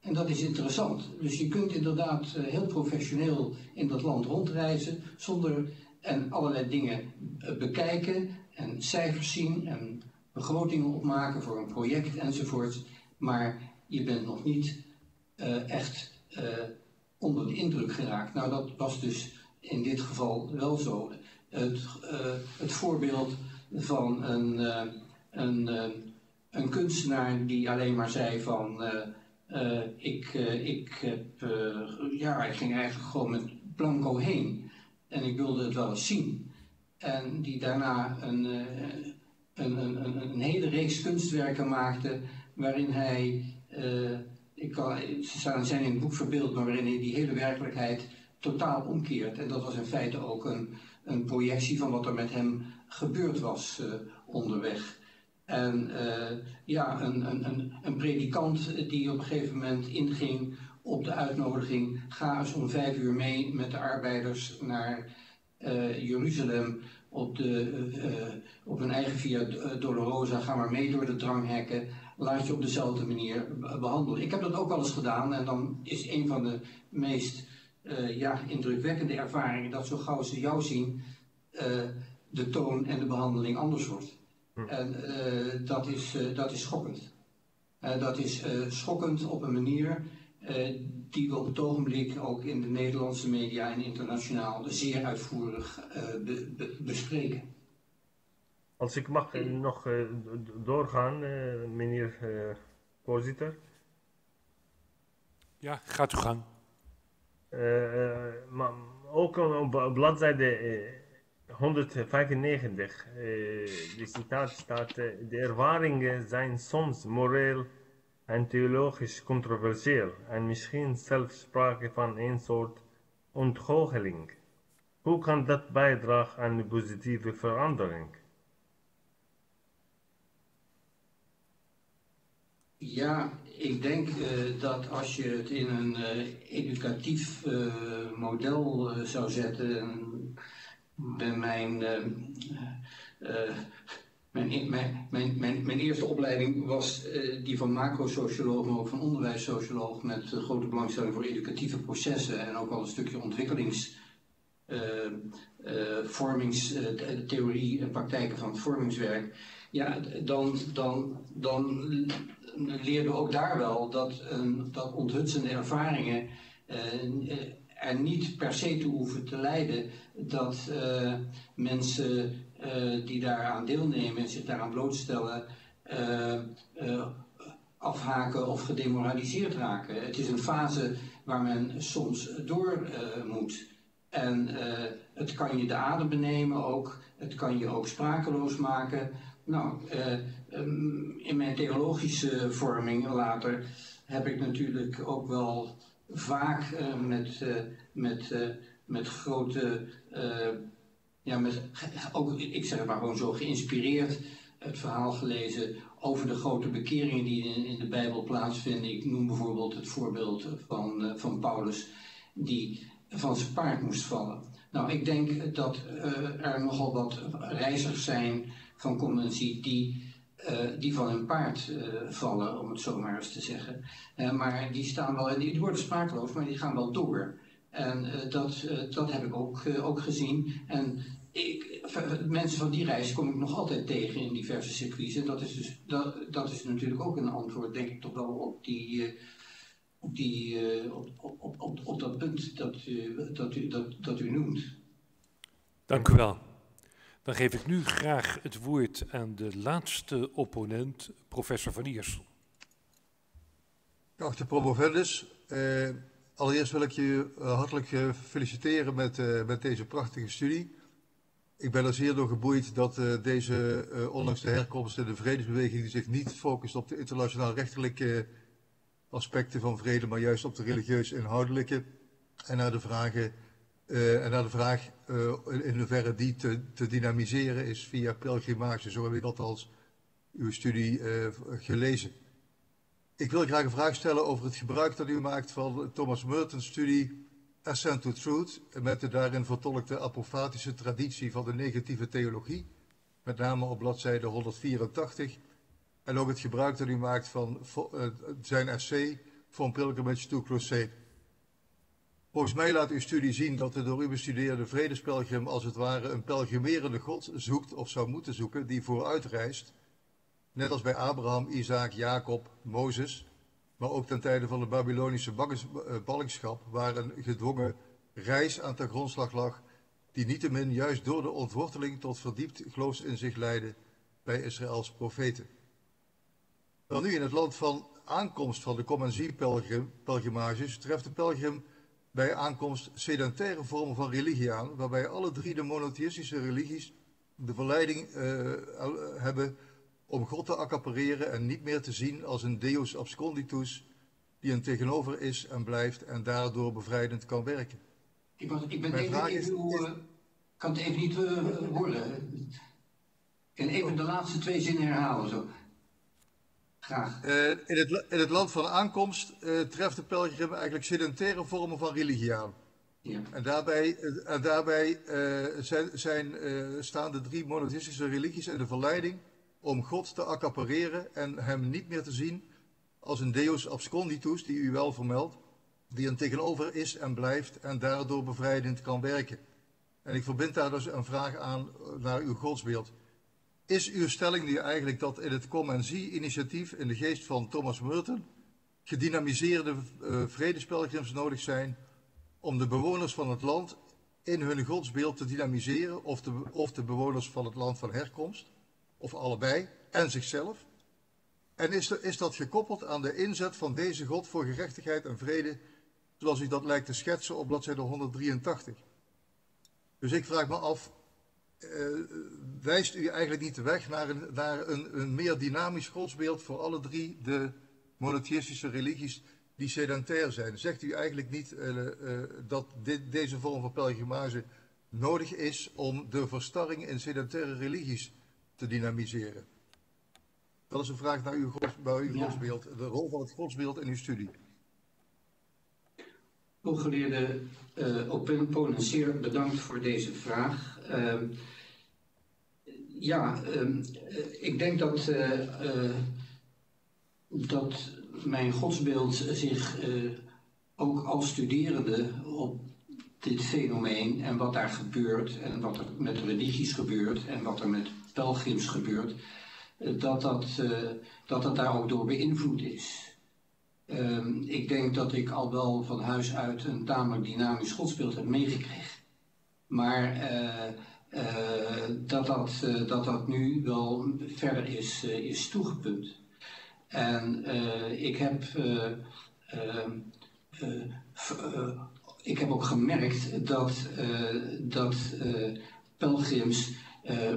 En dat is interessant. Dus je kunt inderdaad heel professioneel in dat land rondreizen en allerlei dingen bekijken en cijfers zien en begrotingen opmaken voor een project enzovoort. maar je bent nog niet echt onder de indruk geraakt. Nou, dat was dus in dit geval wel zo. Het voorbeeld van een kunstenaar die alleen maar zei van... Ik ging eigenlijk gewoon met blanco heen en ik wilde het wel eens zien. En die daarna een hele reeks kunstwerken maakte waarin hij, ze zijn in het boek verbeeld, maar waarin hij die hele werkelijkheid totaal omkeert. En dat was in feite ook een projectie van wat er met hem gebeurd was onderweg. En een predikant die op een gegeven moment inging op de uitnodiging: ga eens om 5 uur mee met de arbeiders naar Jeruzalem op hun eigen Via Dolorosa, ga maar mee door de dranghekken, laat je op dezelfde manier behandelen. Ik heb dat ook wel eens gedaan en dan is een van de meest indrukwekkende ervaringen dat zo gauw ze jou zien de toon en de behandeling anders wordt. En dat is schokkend. Dat is schokkend op een manier die we op het ogenblik ook in de Nederlandse media en internationaal zeer uitvoerig bespreken. Als ik mag nog doorgaan, meneer voorzitter. Ja, gaat uw gang. Maar ook op bladzijde 195, de citaat staat: de ervaringen zijn soms moreel en theologisch controversieel en misschien zelfs sprake van een soort ontgoocheling. Hoe kan dat bijdragen aan de positieve verandering? Ja, ik denk dat als je het in een educatief model zou zetten... Mijn eerste opleiding was die van macro-socioloog, maar ook van onderwijssocioloog, met grote belangstelling voor educatieve processen en ook al een stukje vormingstheorie en praktijken van het vormingswerk. Ja, dan leerden we ook daar wel dat onthutsende ervaringen en niet per se te hoeven te leiden dat mensen die daaraan deelnemen en zich daaraan blootstellen afhaken of gedemoraliseerd raken. Het is een fase waar men soms door moet. En het kan je de adem benemen ook, het kan je ook sprakeloos maken. Nou, in mijn theologische vorming later heb ik natuurlijk ook wel... vaak met grote, ook, ik zeg het maar gewoon zo, geïnspireerd het verhaal gelezen over de grote bekeringen die in de Bijbel plaatsvinden. Ik noem bijvoorbeeld het voorbeeld van Paulus, die van zijn paard moest vallen. Nou, ik denk dat er nogal wat reizigers zijn van conventie die van hun paard vallen, om het zo maar eens te zeggen. Maar die staan wel, en die worden sprakeloos, maar die gaan wel door. En dat heb ik ook gezien. En mensen van die reis kom ik nog altijd tegen in diverse circuits. En dat is natuurlijk ook een antwoord, denk ik, toch wel op dat punt dat u noemt. Dank u wel. Dan geef ik nu graag het woord aan de laatste opponent, professor Van Iersel. Geachte promovendus, allereerst wil ik je hartelijk feliciteren met deze prachtige studie. Ik ben er zeer door geboeid dat deze, ondanks de herkomst en de vredesbeweging, die zich niet focust op de internationaal-rechtelijke aspecten van vrede, maar juist op de religieus-inhoudelijke en naar de vragen... in hoeverre die te dynamiseren is via pelgrimage. Zo heb ik dat als uw studie gelezen. Ik wil graag een vraag stellen over het gebruik dat u maakt van Thomas Merton's studie Ascent to Truth, met de daarin vertolkte apofatische traditie van de negatieve theologie, met name op bladzijde 184. En ook het gebruik dat u maakt van zijn essay From Pilgrimage to Crusade. Volgens mij laat uw studie zien dat de door u bestudeerde vredespelgrim als het ware een pelgrimerende God zoekt of zou moeten zoeken die vooruitreist net als bij Abraham, Isaak, Jacob, Mozes, maar ook ten tijde van de Babylonische ballingschap, waar een gedwongen reis aan ten grondslag lag, die niettemin juist door de ontworteling tot verdiept geloofsinzicht leidde bij Israëls profeten. Dan nu in het land van aankomst van de kom-en-zie-pelgrimages treft de pelgrim bij aankomst sedentaire vormen van religie aan, waarbij alle drie de monotheïstische religies de verleiding hebben om God te accapareren en niet meer te zien als een deus absconditus die een tegenover is en blijft en daardoor bevrijdend kan werken. Ik kan het even niet horen. En even de laatste twee zinnen herhalen zo. Graag. In het land van aankomst treft de pelgrim eigenlijk sedentaire vormen van religie aan. Ja. En daarbij staan de drie monotheïstische religies en de verleiding om God te accapareren en hem niet meer te zien als een deus absconditus, die u wel vermeldt, die een tegenover is en blijft en daardoor bevrijdend kan werken. En ik verbind daar dus een vraag aan naar uw godsbeeld. Is uw stelling nu eigenlijk dat in het Kom en Zie-initiatief in de geest van Thomas Merton gedynamiseerde vredespelgrims nodig zijn om de bewoners van het land in hun godsbeeld te dynamiseren, of de bewoners van het land van herkomst, of allebei, en zichzelf? En is dat gekoppeld aan de inzet van deze God voor gerechtigheid en vrede, zoals u dat lijkt te schetsen op bladzijde 183? Dus ik vraag me af, wijst u eigenlijk niet de weg naar een meer dynamisch godsbeeld voor alle drie de monotheïstische religies die sedentair zijn? Zegt u eigenlijk niet dat deze vorm van pelgrimage nodig is om de verstarring in sedentaire religies te dynamiseren? Dat is een vraag naar uw godsbeeld, de rol van het godsbeeld in uw studie. Hooggeleerde Oppenponen, zeer bedankt voor deze vraag. Ik denk dat, dat mijn godsbeeld zich ook als studerende op dit fenomeen en wat daar gebeurt en wat er met religies gebeurt en wat er met pelgrims gebeurt, dat daar ook door beïnvloed is. Ik denk dat ik al wel van huis uit een tamelijk dynamisch godsbeeld heb meegekregen. Maar dat nu wel verder is toegepund. En ik heb ook gemerkt dat pelgrims,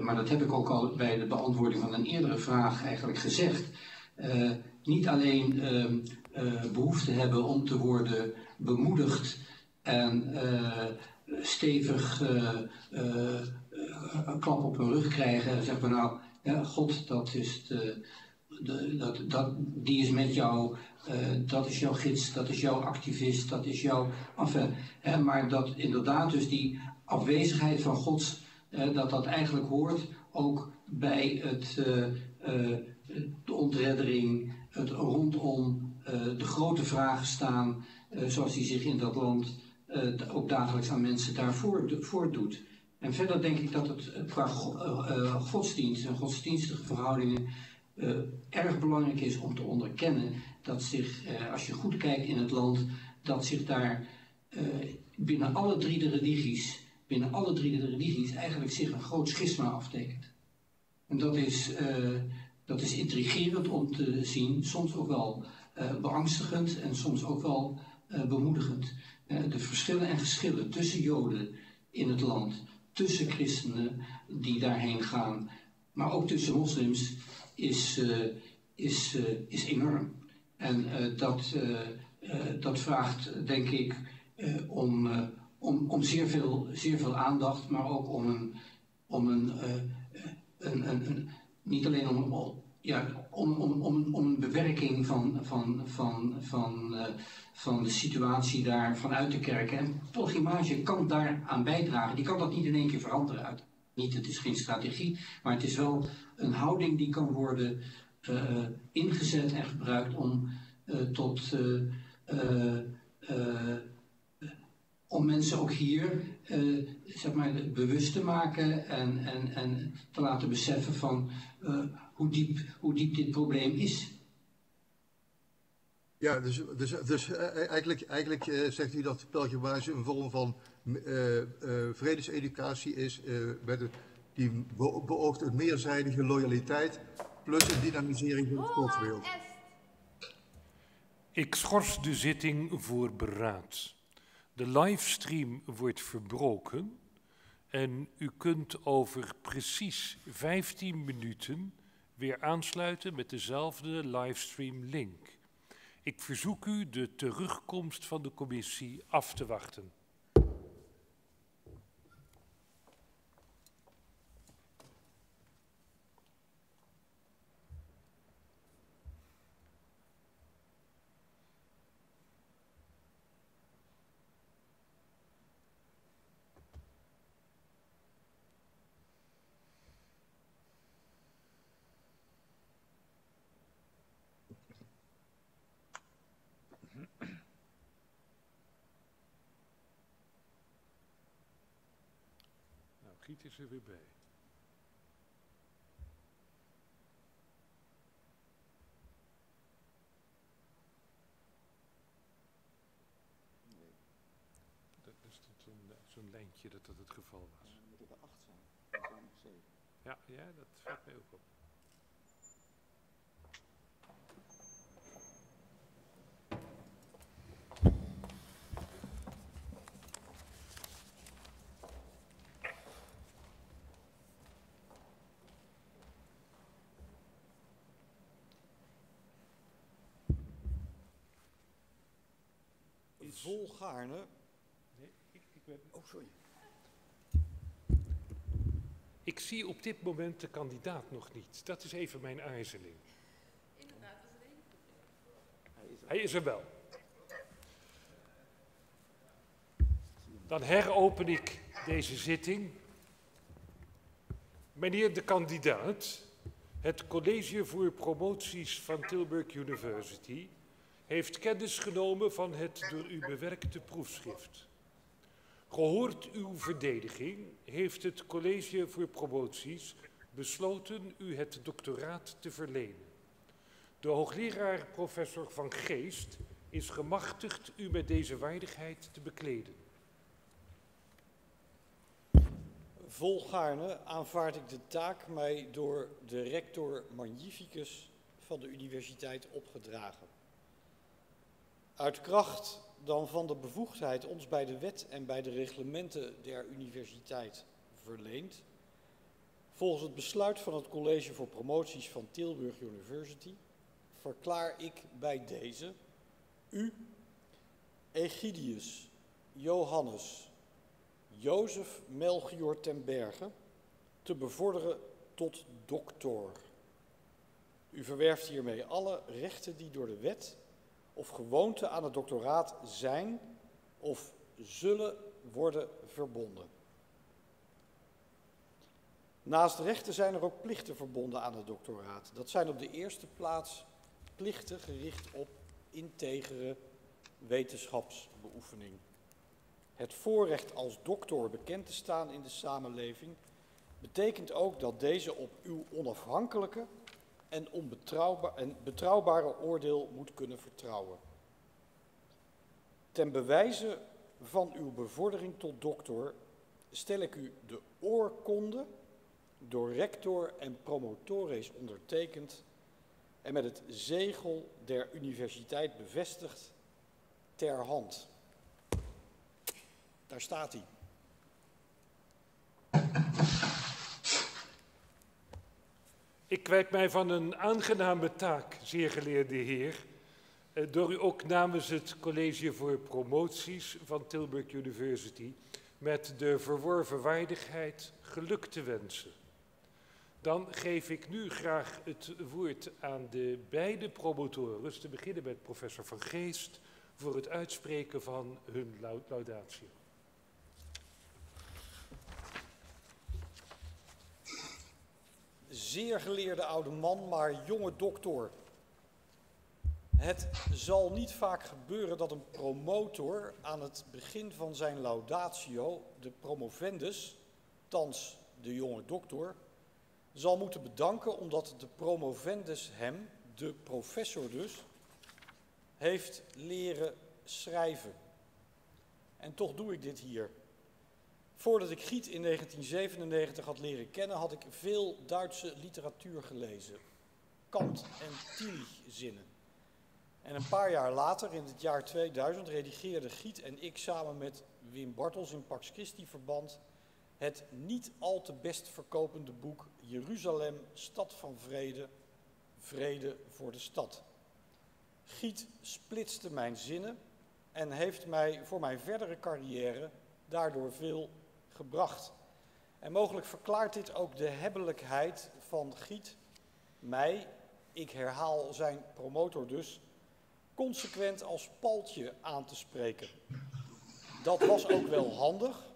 maar dat heb ik ook al bij de beantwoording van een eerdere vraag eigenlijk gezegd, niet alleen behoefte hebben om te worden bemoedigd en stevig een klap op hun rug krijgen en zeggen van nou, ja, God, die is met jou, dat is jouw gids, dat is jouw activist, dat is jouw... Enfin, hè, maar dat inderdaad dus die afwezigheid van God, dat eigenlijk hoort ook bij de ontreddering, het rondom de grote vragen staan, zoals die zich in dat land ook dagelijks aan mensen daarvoor voordoet. En verder denk ik dat het qua godsdienst en godsdienstige verhoudingen erg belangrijk is om te onderkennen dat zich, als je goed kijkt in het land, dat zich daar binnen alle drie de religies eigenlijk zich een groot schisma aftekent. En dat is intrigerend om te zien, soms ook wel beangstigend en soms ook wel bemoedigend. De verschillen en geschillen tussen Joden in het land, tussen christenen die daarheen gaan, maar ook tussen moslims, is enorm. En dat vraagt, denk ik, om zeer veel aandacht, maar ook om een bewerking van de situatie daar vanuit te kerken. En pelgrimage kan daaraan bijdragen. Die kan dat niet in één keer veranderen. Het is geen strategie, maar het is wel een houding die kan worden ingezet en gebruikt om om mensen ook hier bewust te maken en te laten beseffen van hoe diep dit probleem is. Ja, dus eigenlijk zegt u dat pelgrimage een vorm van vredeseducatie is, die beoogt een meerzijdige loyaliteit plus een dynamisering van de sportwereld. Ik schors de zitting voor beraad. De livestream wordt verbroken en u kunt over precies 15 minuten weer aansluiten met dezelfde livestream link. Ik verzoek u de terugkomst van de commissie af te wachten. Gied is er weer bij. Nee. Dat is zo'n lijntje dat het geval was. We moeten er 8 zijn. Ja, dat valt mij ook op. Vol gaarne. Nee, ik ben... Oh, sorry. Ik zie op dit moment de kandidaat nog niet. Dat is even mijn aarzeling. Inderdaad, dat is het. Hij is er wel. Dan heropen ik deze zitting. Meneer de kandidaat, het College voor Promoties van Tilburg University heeft kennis genomen van het door u bewerkte proefschrift. Gehoord uw verdediging heeft het College voor Promoties besloten u het doctoraat te verlenen. De hoogleraar professor Van Geest is gemachtigd u met deze waardigheid te bekleden. Volgaarne aanvaard ik de taak mij door de rector magnificus van de universiteit opgedragen. Uit kracht dan van de bevoegdheid ons bij de wet en bij de reglementen der universiteit verleend, volgens het besluit van het College voor Promoties van Tilburg University, verklaar ik bij deze u, Egidius Johannes Jozef Belgior ten Berge, te bevorderen tot doctor. U verwerft hiermee alle rechten die door de wet of gewoonte aan het doctoraat zijn of zullen worden verbonden. Naast rechten zijn er ook plichten verbonden aan het doctoraat. Dat zijn op de eerste plaats plichten gericht op integere wetenschapsbeoefening. Het voorrecht als doctor bekend te staan in de samenleving betekent ook dat deze op uw onafhankelijke en betrouwbare oordeel moet kunnen vertrouwen. Ten bewijze van uw bevordering tot doctor stel ik u de oorkonde, door rector en promotores ondertekend en met het zegel der universiteit bevestigd, ter hand. Daar staat hij. Ik kwijt mij van een aangename taak, zeer geleerde heer, door u ook namens het College voor Promoties van Tilburg University met de verworven waardigheid geluk te wensen. Dan geef ik nu graag het woord aan de beide promotoren, te beginnen met professor Van Geest, voor het uitspreken van hun laudatio. Zeer geleerde oude man, maar jonge doctor. Het zal niet vaak gebeuren dat een promotor aan het begin van zijn laudatio de promovendus, thans de jonge doctor, zal moeten bedanken omdat de promovendus hem, de professor dus, heeft leren schrijven. En toch doe ik dit hier. Voordat ik Gied in 1997 had leren kennen, had ik veel Duitse literatuur gelezen. Kant en Tillich-zinnen. En een paar jaar later, in het jaar 2000, redigeerde Gied en ik samen met Wim Bartels in Pax Christi verband het niet al te best verkopende boek Jeruzalem, Stad van Vrede, Vrede voor de Stad. Gied splitste mijn zinnen en heeft mij voor mijn verdere carrière daardoor veel gebracht. En mogelijk verklaart dit ook de hebbelijkheid van Gied mij, ik herhaal zijn promotor dus, consequent als Paltje aan te spreken. Dat was ook wel handig,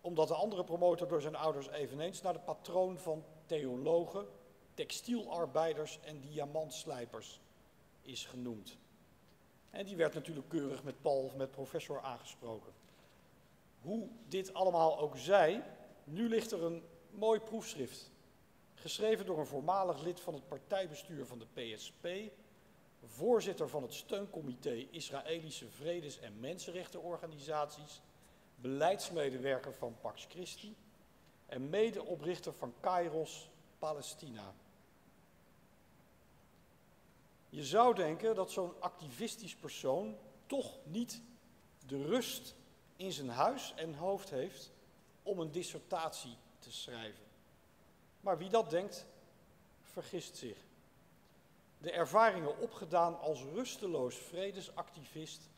omdat de andere promotor door zijn ouders eveneens naar de patroon van theologen, textielarbeiders en diamantslijpers is genoemd. En die werd natuurlijk keurig met Paul, met professor, aangesproken. Hoe dit allemaal ook zij, nu ligt er een mooi proefschrift, geschreven door een voormalig lid van het partijbestuur van de PSP, voorzitter van het steuncomité Israëlische Vredes- en Mensenrechtenorganisaties, beleidsmedewerker van Pax Christi en medeoprichter van Kairos, Palestina. Je zou denken dat zo'n activistisch persoon toch niet de rust in zijn huis en hoofd heeft om een dissertatie te schrijven. Maar wie dat denkt, vergist zich. De ervaringen opgedaan als rusteloos vredesactivist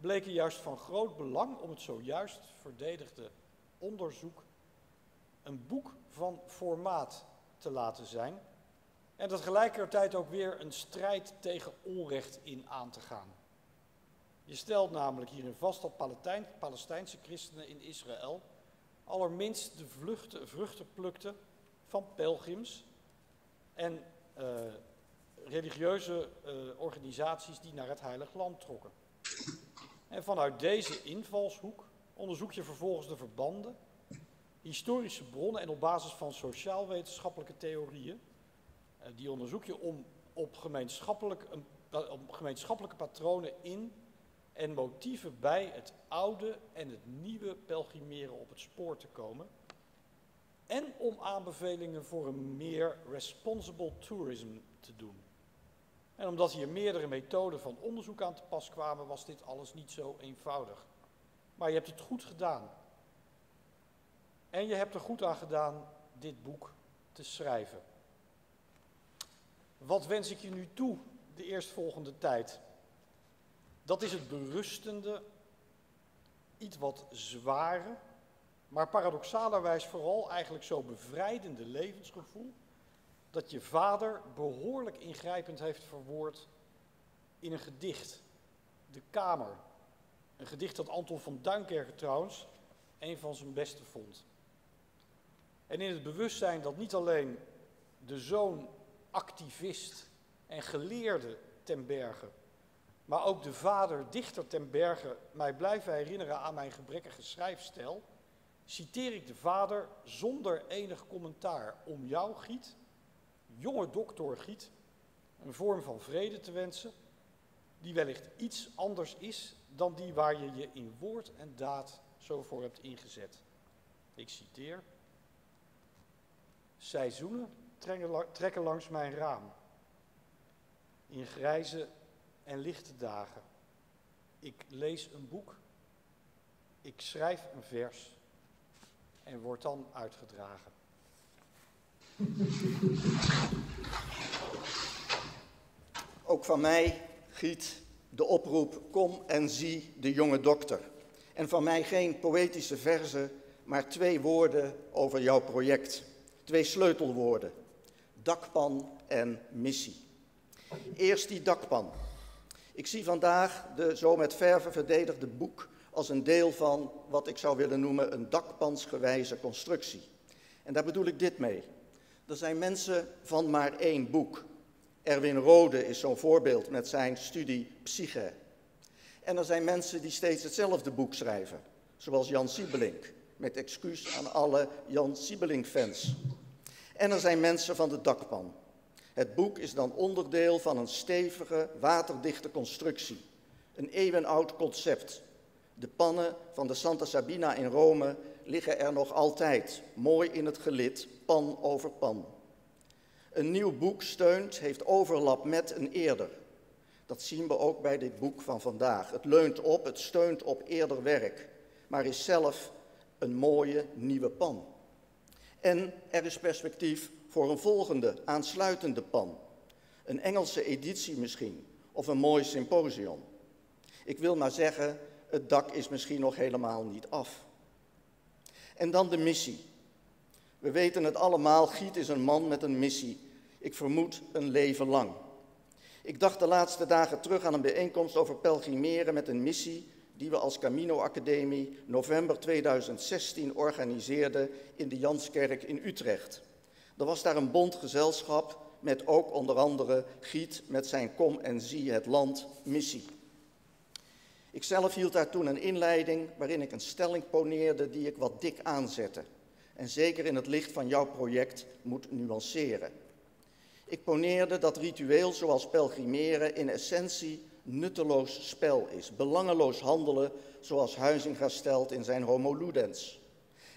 bleken juist van groot belang om het zojuist verdedigde onderzoek een boek van formaat te laten zijn en tegelijkertijd ook weer een strijd tegen onrecht in aan te gaan. Je stelt namelijk hierin vast dat Palestijnse christenen in Israël allerminst de vruchten plukten van pelgrims en religieuze organisaties die naar het Heilig Land trokken. En vanuit deze invalshoek onderzoek je vervolgens de verbanden, historische bronnen en op basis van sociaal-wetenschappelijke theorieën, die onderzoek je om op gemeenschappelijke patronen in en motieven bij het oude en het nieuwe pelgrimeren op het spoor te komen en om aanbevelingen voor een meer responsible tourism te doen. En omdat hier meerdere methoden van onderzoek aan te pas kwamen, was dit alles niet zo eenvoudig. Maar je hebt het goed gedaan. En je hebt er goed aan gedaan dit boek te schrijven. Wat wens ik je nu toe de eerstvolgende tijd? Dat is het berustende, iets wat zware, maar paradoxalerwijs vooral eigenlijk zo bevrijdende levensgevoel dat je vader behoorlijk ingrijpend heeft verwoord in een gedicht, De Kamer. Een gedicht dat Anton van Duinkerke trouwens een van zijn beste vond. En in het bewustzijn dat niet alleen de zoon activist en geleerde ten Berge, maar ook de vader dichter ten Berge mij blijven herinneren aan mijn gebrekkige schrijfstijl, citeer ik de vader zonder enig commentaar om jou, Gied, jonge dokter Gied, een vorm van vrede te wensen, die wellicht iets anders is dan die waar je je in woord en daad zo voor hebt ingezet. Ik citeer. Seizoenen trekken langs mijn raam, in grijze en lichte dagen. Ik lees een boek, ik schrijf een vers en word dan uitgedragen. Ook van mij, Gied, de oproep, kom en zie de jonge dokter. En van mij geen poëtische verzen, maar 2 woorden over jouw project. 2 sleutelwoorden, dakpan en missie. Eerst die dakpan. Ik zie vandaag de zo met verve verdedigde boek als een deel van wat ik zou willen noemen een dakpansgewijze constructie. En daar bedoel ik dit mee. Er zijn mensen van maar 1 boek. Erwin Rode is zo'n voorbeeld met zijn studie Psyche. En er zijn mensen die steeds hetzelfde boek schrijven, zoals Jan Siebelink, met excuus aan alle Jan Siebelink-fans. En er zijn mensen van de dakpan. Het boek is dan onderdeel van een stevige, waterdichte constructie. Een eeuwenoud concept. De pannen van de Santa Sabina in Rome liggen er nog altijd, mooi in het gelid, pan over pan. Een nieuw boek steunt, heeft overlap met een eerder. Dat zien we ook bij dit boek van vandaag. Het leunt op, het steunt op eerder werk, maar is zelf een mooie nieuwe pan. En er is perspectief voor een volgende, aansluitende pan. Een Engelse editie misschien, of een mooi symposium. Ik wil maar zeggen, het dak is misschien nog helemaal niet af. En dan de missie. We weten het allemaal, Gied is een man met een missie. Ik vermoed een leven lang. Ik dacht de laatste dagen terug aan een bijeenkomst over pelgrimeren met een missie die we als Camino Academie november 2016 organiseerden in de Janskerk in Utrecht. Er was daar een bond gezelschap met ook onder andere Gied met zijn Kom en Zie het Land missie. Ikzelf hield daar toen een inleiding waarin ik een stelling poneerde die ik wat dik aanzette. En zeker in het licht van jouw project moet nuanceren. Ik poneerde dat ritueel zoals pelgrimeren in essentie nutteloos spel is. Belangeloos handelen zoals Huizinga stelt in zijn Homo Ludens.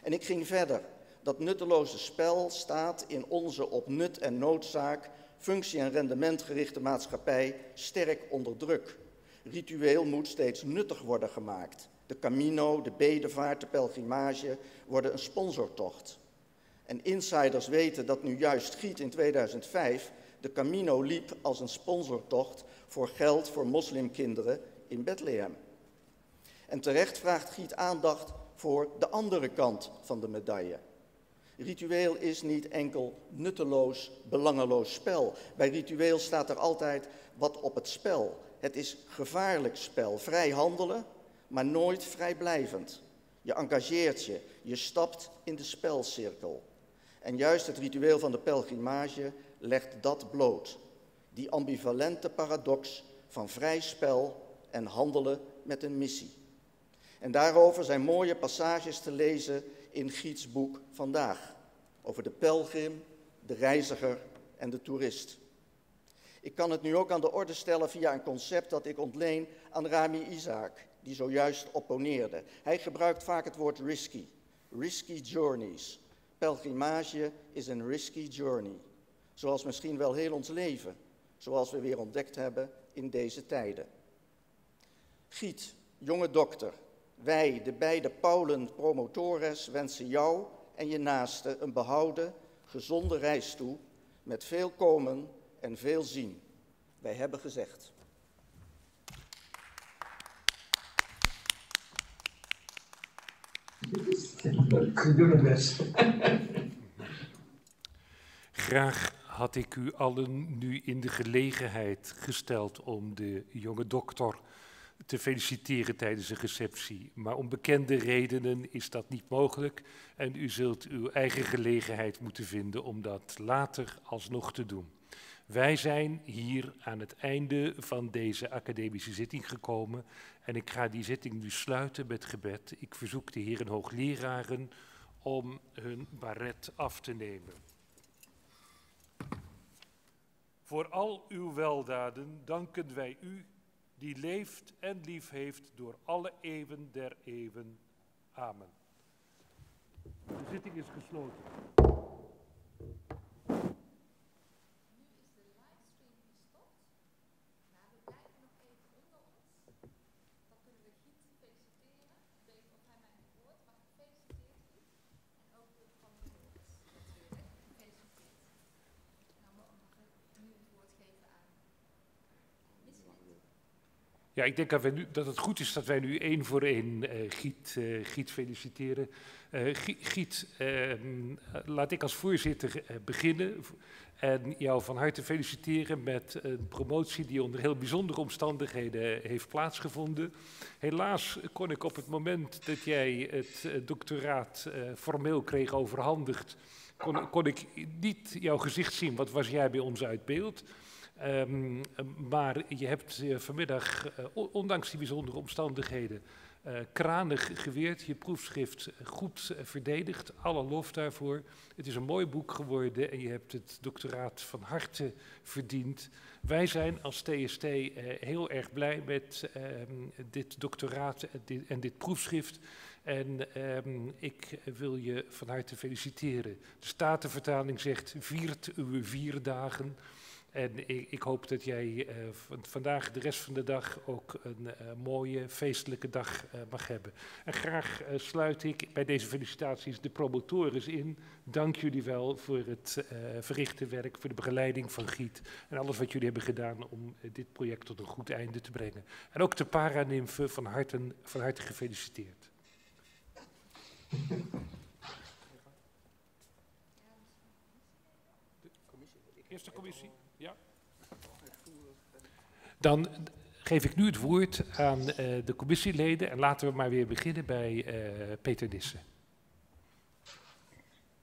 En ik ging verder. Dat nutteloze spel staat in onze op nut en noodzaak, functie- en rendementgerichte maatschappij sterk onder druk. Ritueel moet steeds nuttig worden gemaakt. De Camino, de bedevaart, de pelgrimage worden een sponsortocht. En insiders weten dat nu juist Gied in 2005 de Camino liep als een sponsortocht voor geld voor moslimkinderen in Bethlehem. En terecht vraagt Gied aandacht voor de andere kant van de medaille. Ritueel is niet enkel nutteloos, belangeloos spel. Bij ritueel staat er altijd wat op het spel. Het is gevaarlijk spel, vrij handelen, maar nooit vrijblijvend. Je engageert je, je stapt in de spelcirkel. En juist het ritueel van de pelgrimage legt dat bloot. Die ambivalente paradox van vrij spel en handelen met een missie. En daarover zijn mooie passages te lezen in Gieds boek vandaag. Over de pelgrim, de reiziger en de toerist. Ik kan het nu ook aan de orde stellen via een concept dat ik ontleen aan Rami Isaak, die zojuist opponeerde. Hij gebruikt vaak het woord risky. Risky journeys. Pelgrimage is een risky journey. Zoals misschien wel heel ons leven. Zoals we weer ontdekt hebben in deze tijden. Gied, jonge dokter. Wij, de beide Paulen promotores, wensen jou en je naaste een behouden, gezonde reis toe. Met veel komen en veel zien. Wij hebben gezegd. Ik doe mijn best. Graag had ik u allen nu in de gelegenheid gesteld om de jonge dokter te feliciteren tijdens een receptie. Maar om bekende redenen is dat niet mogelijk en u zult uw eigen gelegenheid moeten vinden om dat later alsnog te doen. Wij zijn hier aan het einde van deze academische zitting gekomen en ik ga die zitting nu sluiten met gebed. Ik verzoek de heren hoogleraren om hun baret af te nemen. Voor al uw weldaden danken wij u, die leeft en lief heeft door alle eeuwen der eeuwen. Amen. De zitting is gesloten. Ja, ik denk dat, dat het goed is dat wij nu één voor één Gied feliciteren. Gied, laat ik als voorzitter beginnen en jou van harte feliciteren met een promotie die onder heel bijzondere omstandigheden heeft plaatsgevonden. Helaas kon ik op het moment dat jij het doctoraat formeel kreeg overhandigd, kon ik niet jouw gezicht zien, want was jij bij ons uit beeld. Maar je hebt vanmiddag, ondanks die bijzondere omstandigheden, kranig geweerd, je proefschrift goed verdedigd. Alle lof daarvoor. Het is een mooi boek geworden en je hebt het doctoraat van harte verdiend. Wij zijn als TST heel erg blij met dit doctoraat en dit proefschrift. En ik wil je van harte feliciteren. De Statenvertaling zegt: viert uw 4 dagen. En ik hoop dat jij vandaag de rest van de dag ook een mooie feestelijke dag mag hebben. En graag sluit ik bij deze felicitaties de promotores in. Dank jullie wel voor het verrichte werk, voor de begeleiding van Gied. En alles wat jullie hebben gedaan om dit project tot een goed einde te brengen. En ook de paranimfen van harte gefeliciteerd. Eerste commissie. Dan geef ik nu het woord aan de commissieleden en laten we maar weer beginnen bij Peter Nissen.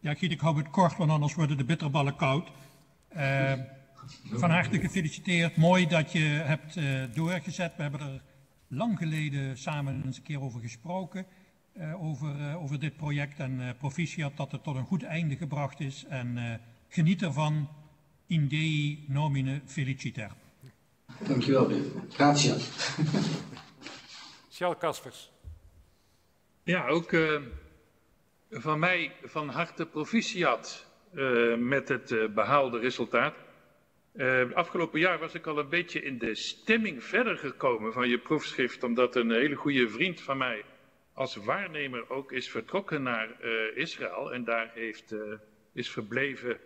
Ja, Gied, ik hou het kort, want anders worden de bitterballen koud. Van harte gefeliciteerd. Mooi dat je hebt doorgezet. We hebben er lang geleden samen eens een keer over gesproken, over dit project. En proficiat dat het tot een goed einde gebracht is. En geniet ervan. In Dei nomine feliciter. Dankjewel, Ben. Grazie. Charl Caspers. Ja, ook van mij van harte proficiat met het behaalde resultaat. Afgelopen jaar was ik al een beetje in de stemming verder gekomen van je proefschrift, omdat een hele goede vriend van mij als waarnemer ook is vertrokken naar Israël en daar is verbleven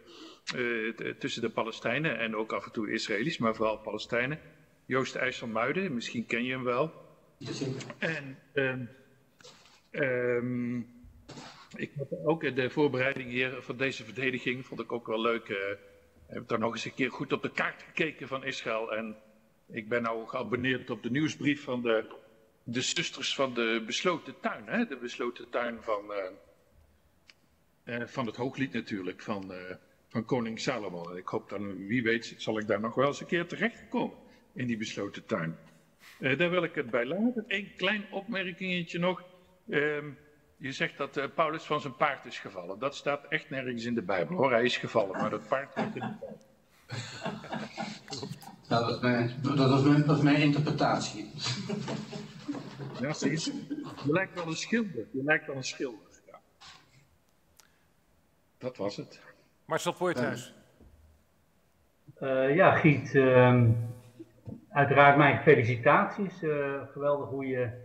tussen de Palestijnen en ook af en toe Israëli's, maar vooral Palestijnen. Joost IJsselmuiden, misschien ken je hem wel. En ik had ook de voorbereiding hier van deze verdediging, vond ik ook wel leuk. Heb ik daar nog eens een keer goed op de kaart gekeken van Israël. En ik ben nou geabonneerd op de nieuwsbrief van de zusters van de besloten tuin. Hè? De besloten tuin van het Hooglied natuurlijk, van koning Salomo. En ik hoop dan, wie weet, zal ik daar nog wel eens een keer terechtkomen in die besloten tuin. Daar wil ik het bij laten. Eén klein opmerkingetje nog. Je zegt dat Paulus van zijn paard is gevallen. Dat staat echt nergens in de Bijbel, hoor. Hij is gevallen, maar dat paard komt in de Bijbel. Dat was mijn interpretatie. Ja, je lijkt wel een schilder. Je lijkt wel een schilder. Ja. Dat was het. Marcel Poorthuis. Ja, Gied. Uiteraard mijn felicitaties. Geweldig hoe je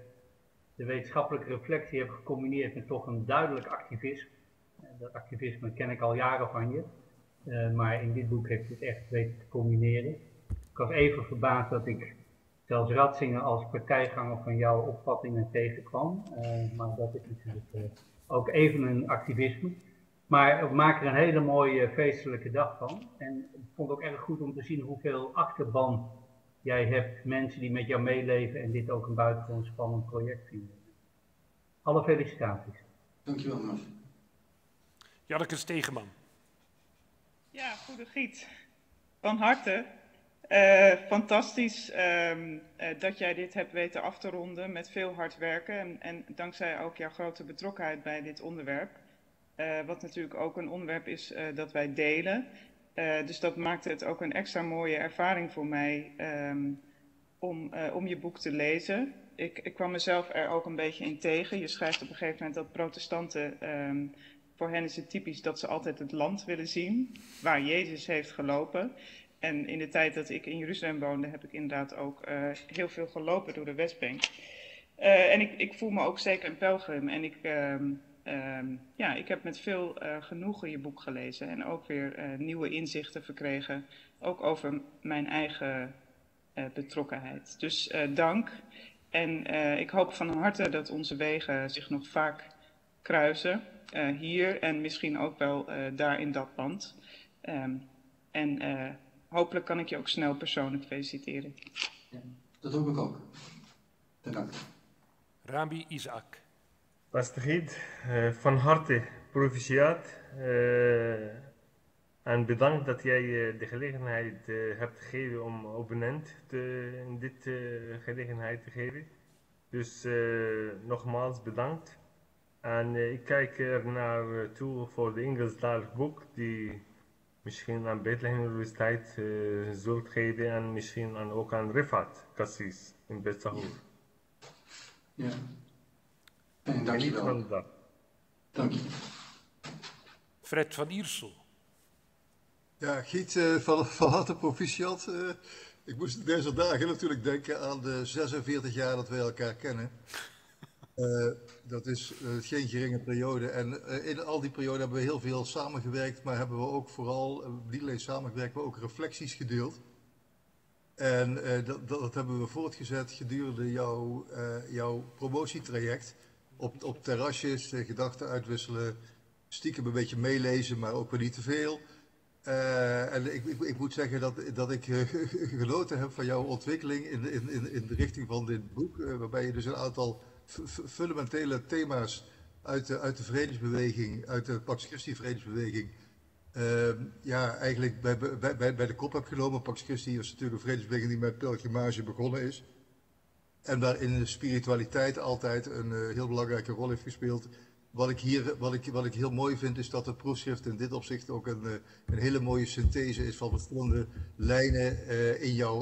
de wetenschappelijke reflectie hebt gecombineerd met toch een duidelijk activisme. Dat activisme ken ik al jaren van je. Maar in dit boek heb je het echt weten te combineren. Ik was even verbaasd dat ik zelfs Ratzingen als partijganger van jouw opvattingen tegenkwam. Maar dat is natuurlijk ook even een activisme. Maar we maken er een hele mooie feestelijke dag van. En ik vond het ook erg goed om te zien hoeveel achterban jij hebt. Mensen die met jou meeleven en dit ook een buitengewoon spannend project vinden. Alle felicitaties. Dankjewel, Marcel. Janneke Stegeman. Ja, goede Gied. Van harte. Fantastisch dat jij dit hebt weten af te ronden met veel hard werken. En dankzij ook jouw grote betrokkenheid bij dit onderwerp. Wat natuurlijk ook een onderwerp is dat wij delen. Dus dat maakte het ook een extra mooie ervaring voor mij om je boek te lezen. Ik kwam mezelf er ook een beetje in tegen. Je schrijft op een gegeven moment dat protestanten, voor hen is het typisch dat ze altijd het land willen zien waar Jezus heeft gelopen. En in de tijd dat ik in Jeruzalem woonde heb ik inderdaad ook heel veel gelopen door de Westbank. En ik voel me ook zeker een pelgrim en ik heb met veel genoegen je boek gelezen en ook weer nieuwe inzichten verkregen, ook over mijn eigen betrokkenheid. Dus dank en ik hoop van harte dat onze wegen zich nog vaak kruisen, hier en misschien ook wel daar in dat land. En hopelijk kan ik je ook snel persoonlijk feliciteren. Ja, dat hoop ik ook. Bedankt. Rami Isaak. Beste Gied, van harte proficiat. En bedankt dat jij de gelegenheid hebt gegeven om abonnent in dit gelegenheid te geven. Dus nogmaals bedankt. En ik kijk er naar toe voor de Engelstalig boek die misschien aan Bethlehem Universiteit zult geven en misschien ook aan Rifat Kassis in Bethsahoor. Ja. En dankjewel. Dank je. Fred van Iersel. Ja, Gied, van harte proficiat. Ik moest deze dagen natuurlijk denken aan de 46 jaar dat wij elkaar kennen. Dat is geen geringe periode. En in al die periode hebben we heel veel samengewerkt, maar hebben we ook vooral, niet alleen samengewerkt, maar ook reflecties gedeeld. En dat hebben we voortgezet gedurende jouw promotietraject. Op terrasjes, gedachten uitwisselen, stiekem een beetje meelezen, maar ook weer niet te veel. En ik moet zeggen dat ik genoten heb van jouw ontwikkeling in de richting van dit boek, waarbij je dus een aantal fundamentele thema's uit de vredesbeweging, uit de Pax Christi vredesbeweging, ja, eigenlijk bij de kop hebt genomen. Pax Christi is natuurlijk een vredesbeweging die met pelgrimage begonnen is en waarin de spiritualiteit altijd een heel belangrijke rol heeft gespeeld. Wat ik heel mooi vind is dat het proefschrift in dit opzicht ook een hele mooie synthese is van verschillende lijnen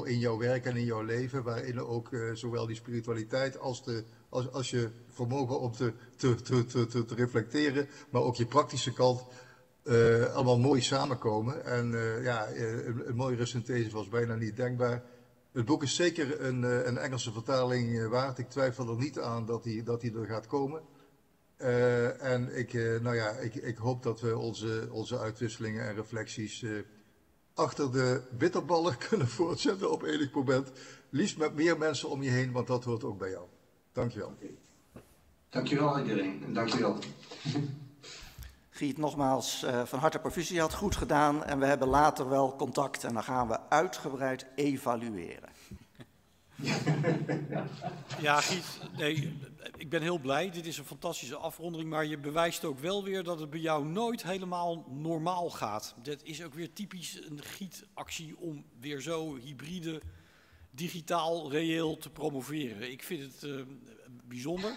in jouw werk en in jouw leven, waarin ook zowel die spiritualiteit als je vermogen om te reflecteren, maar ook je praktische kant allemaal mooi samenkomen. En ja, een mooiere synthese was bijna niet denkbaar. Het boek is zeker een Engelse vertaling waard. Ik twijfel er niet aan dat die er gaat komen. En ik hoop dat we onze uitwisselingen en reflecties achter de bitterballen kunnen voortzetten op enig moment. Liefst met meer mensen om je heen, want dat hoort ook bij jou. Dankjewel. Dankjewel iedereen en dankjewel. Gied, nogmaals van harte proficiat, goed gedaan. En we hebben later wel contact en dan gaan we uitgebreid evalueren. Ja, Gied, nee, ik ben heel blij. Dit is een fantastische afronding, maar je bewijst ook wel weer dat het bij jou nooit helemaal normaal gaat. Dat is ook weer typisch een Gied-actie om weer zo hybride, digitaal, reëel te promoveren. Ik vind het bijzonder.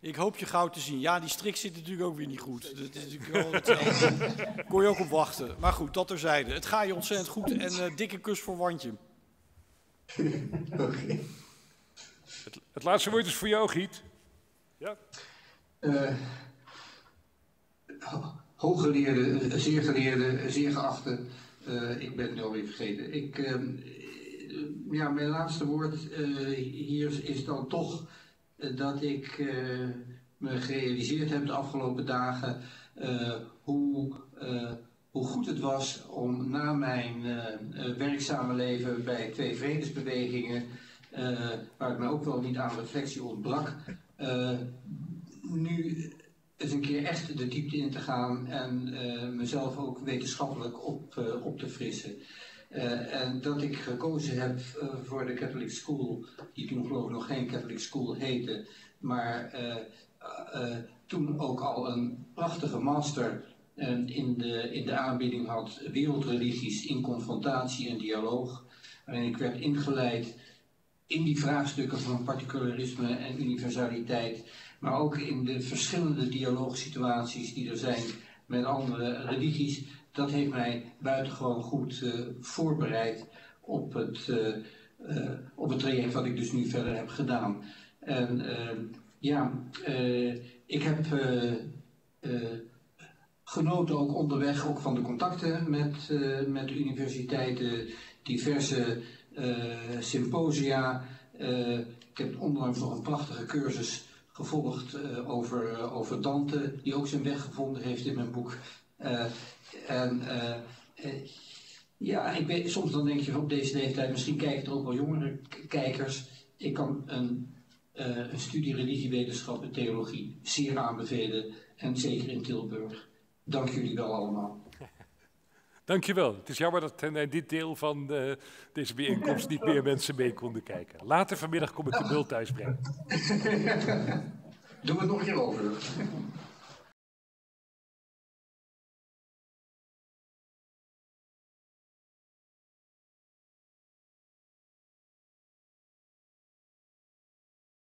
Ik hoop je gauw te zien. Ja, die strik zit natuurlijk ook weer niet goed. Dat is natuurlijk wel hetzelfde. Kon je ook op wachten. Maar goed, dat terzijde. Het gaat je ontzettend goed en dikke kus voor Wantje. Okay. Het laatste woord is voor jou, Gied. Ja. Hooggeleerde, zeer geleerde, zeer geachte. Ik ben het alweer vergeten. Ja, mijn laatste woord hier is dan toch dat ik me gerealiseerd heb de afgelopen dagen hoe goed het was om na mijn werkzame leven bij twee vredesbewegingen, waar het me ook wel niet aan reflectie ontbrak, nu eens een keer echt de diepte in te gaan en mezelf ook wetenschappelijk op te frissen. En dat ik gekozen heb voor de Catholic School, die toen geloof ik nog geen Catholic School heette, maar toen ook al een prachtige master in de aanbieding had, wereldreligies in confrontatie en dialoog, waarin ik werd ingeleid in die vraagstukken van particularisme en universaliteit, maar ook in de verschillende dialoogsituaties die er zijn met andere religies. Dat heeft mij buitengewoon goed voorbereid op het traject wat ik dus nu verder heb gedaan. En ik heb genoten ook onderweg ook van de contacten met de universiteiten, diverse symposia. Ik heb onlangs nog een prachtige cursus gevolgd over Dante, die ook zijn weg gevonden heeft in mijn boek. Ja, ik weet, soms dan denk je op deze leeftijd, misschien kijken er ook wel jongere kijkers. Ik kan een studie religiewetenschap en theologie zeer aanbevelen, en zeker in Tilburg. Dank jullie wel allemaal. Dank je wel. Het is jammer dat in dit deel van deze bijeenkomst niet meer mensen mee konden kijken. Later vanmiddag kom ik de bult thuis brengen. Doe het nog een keer over.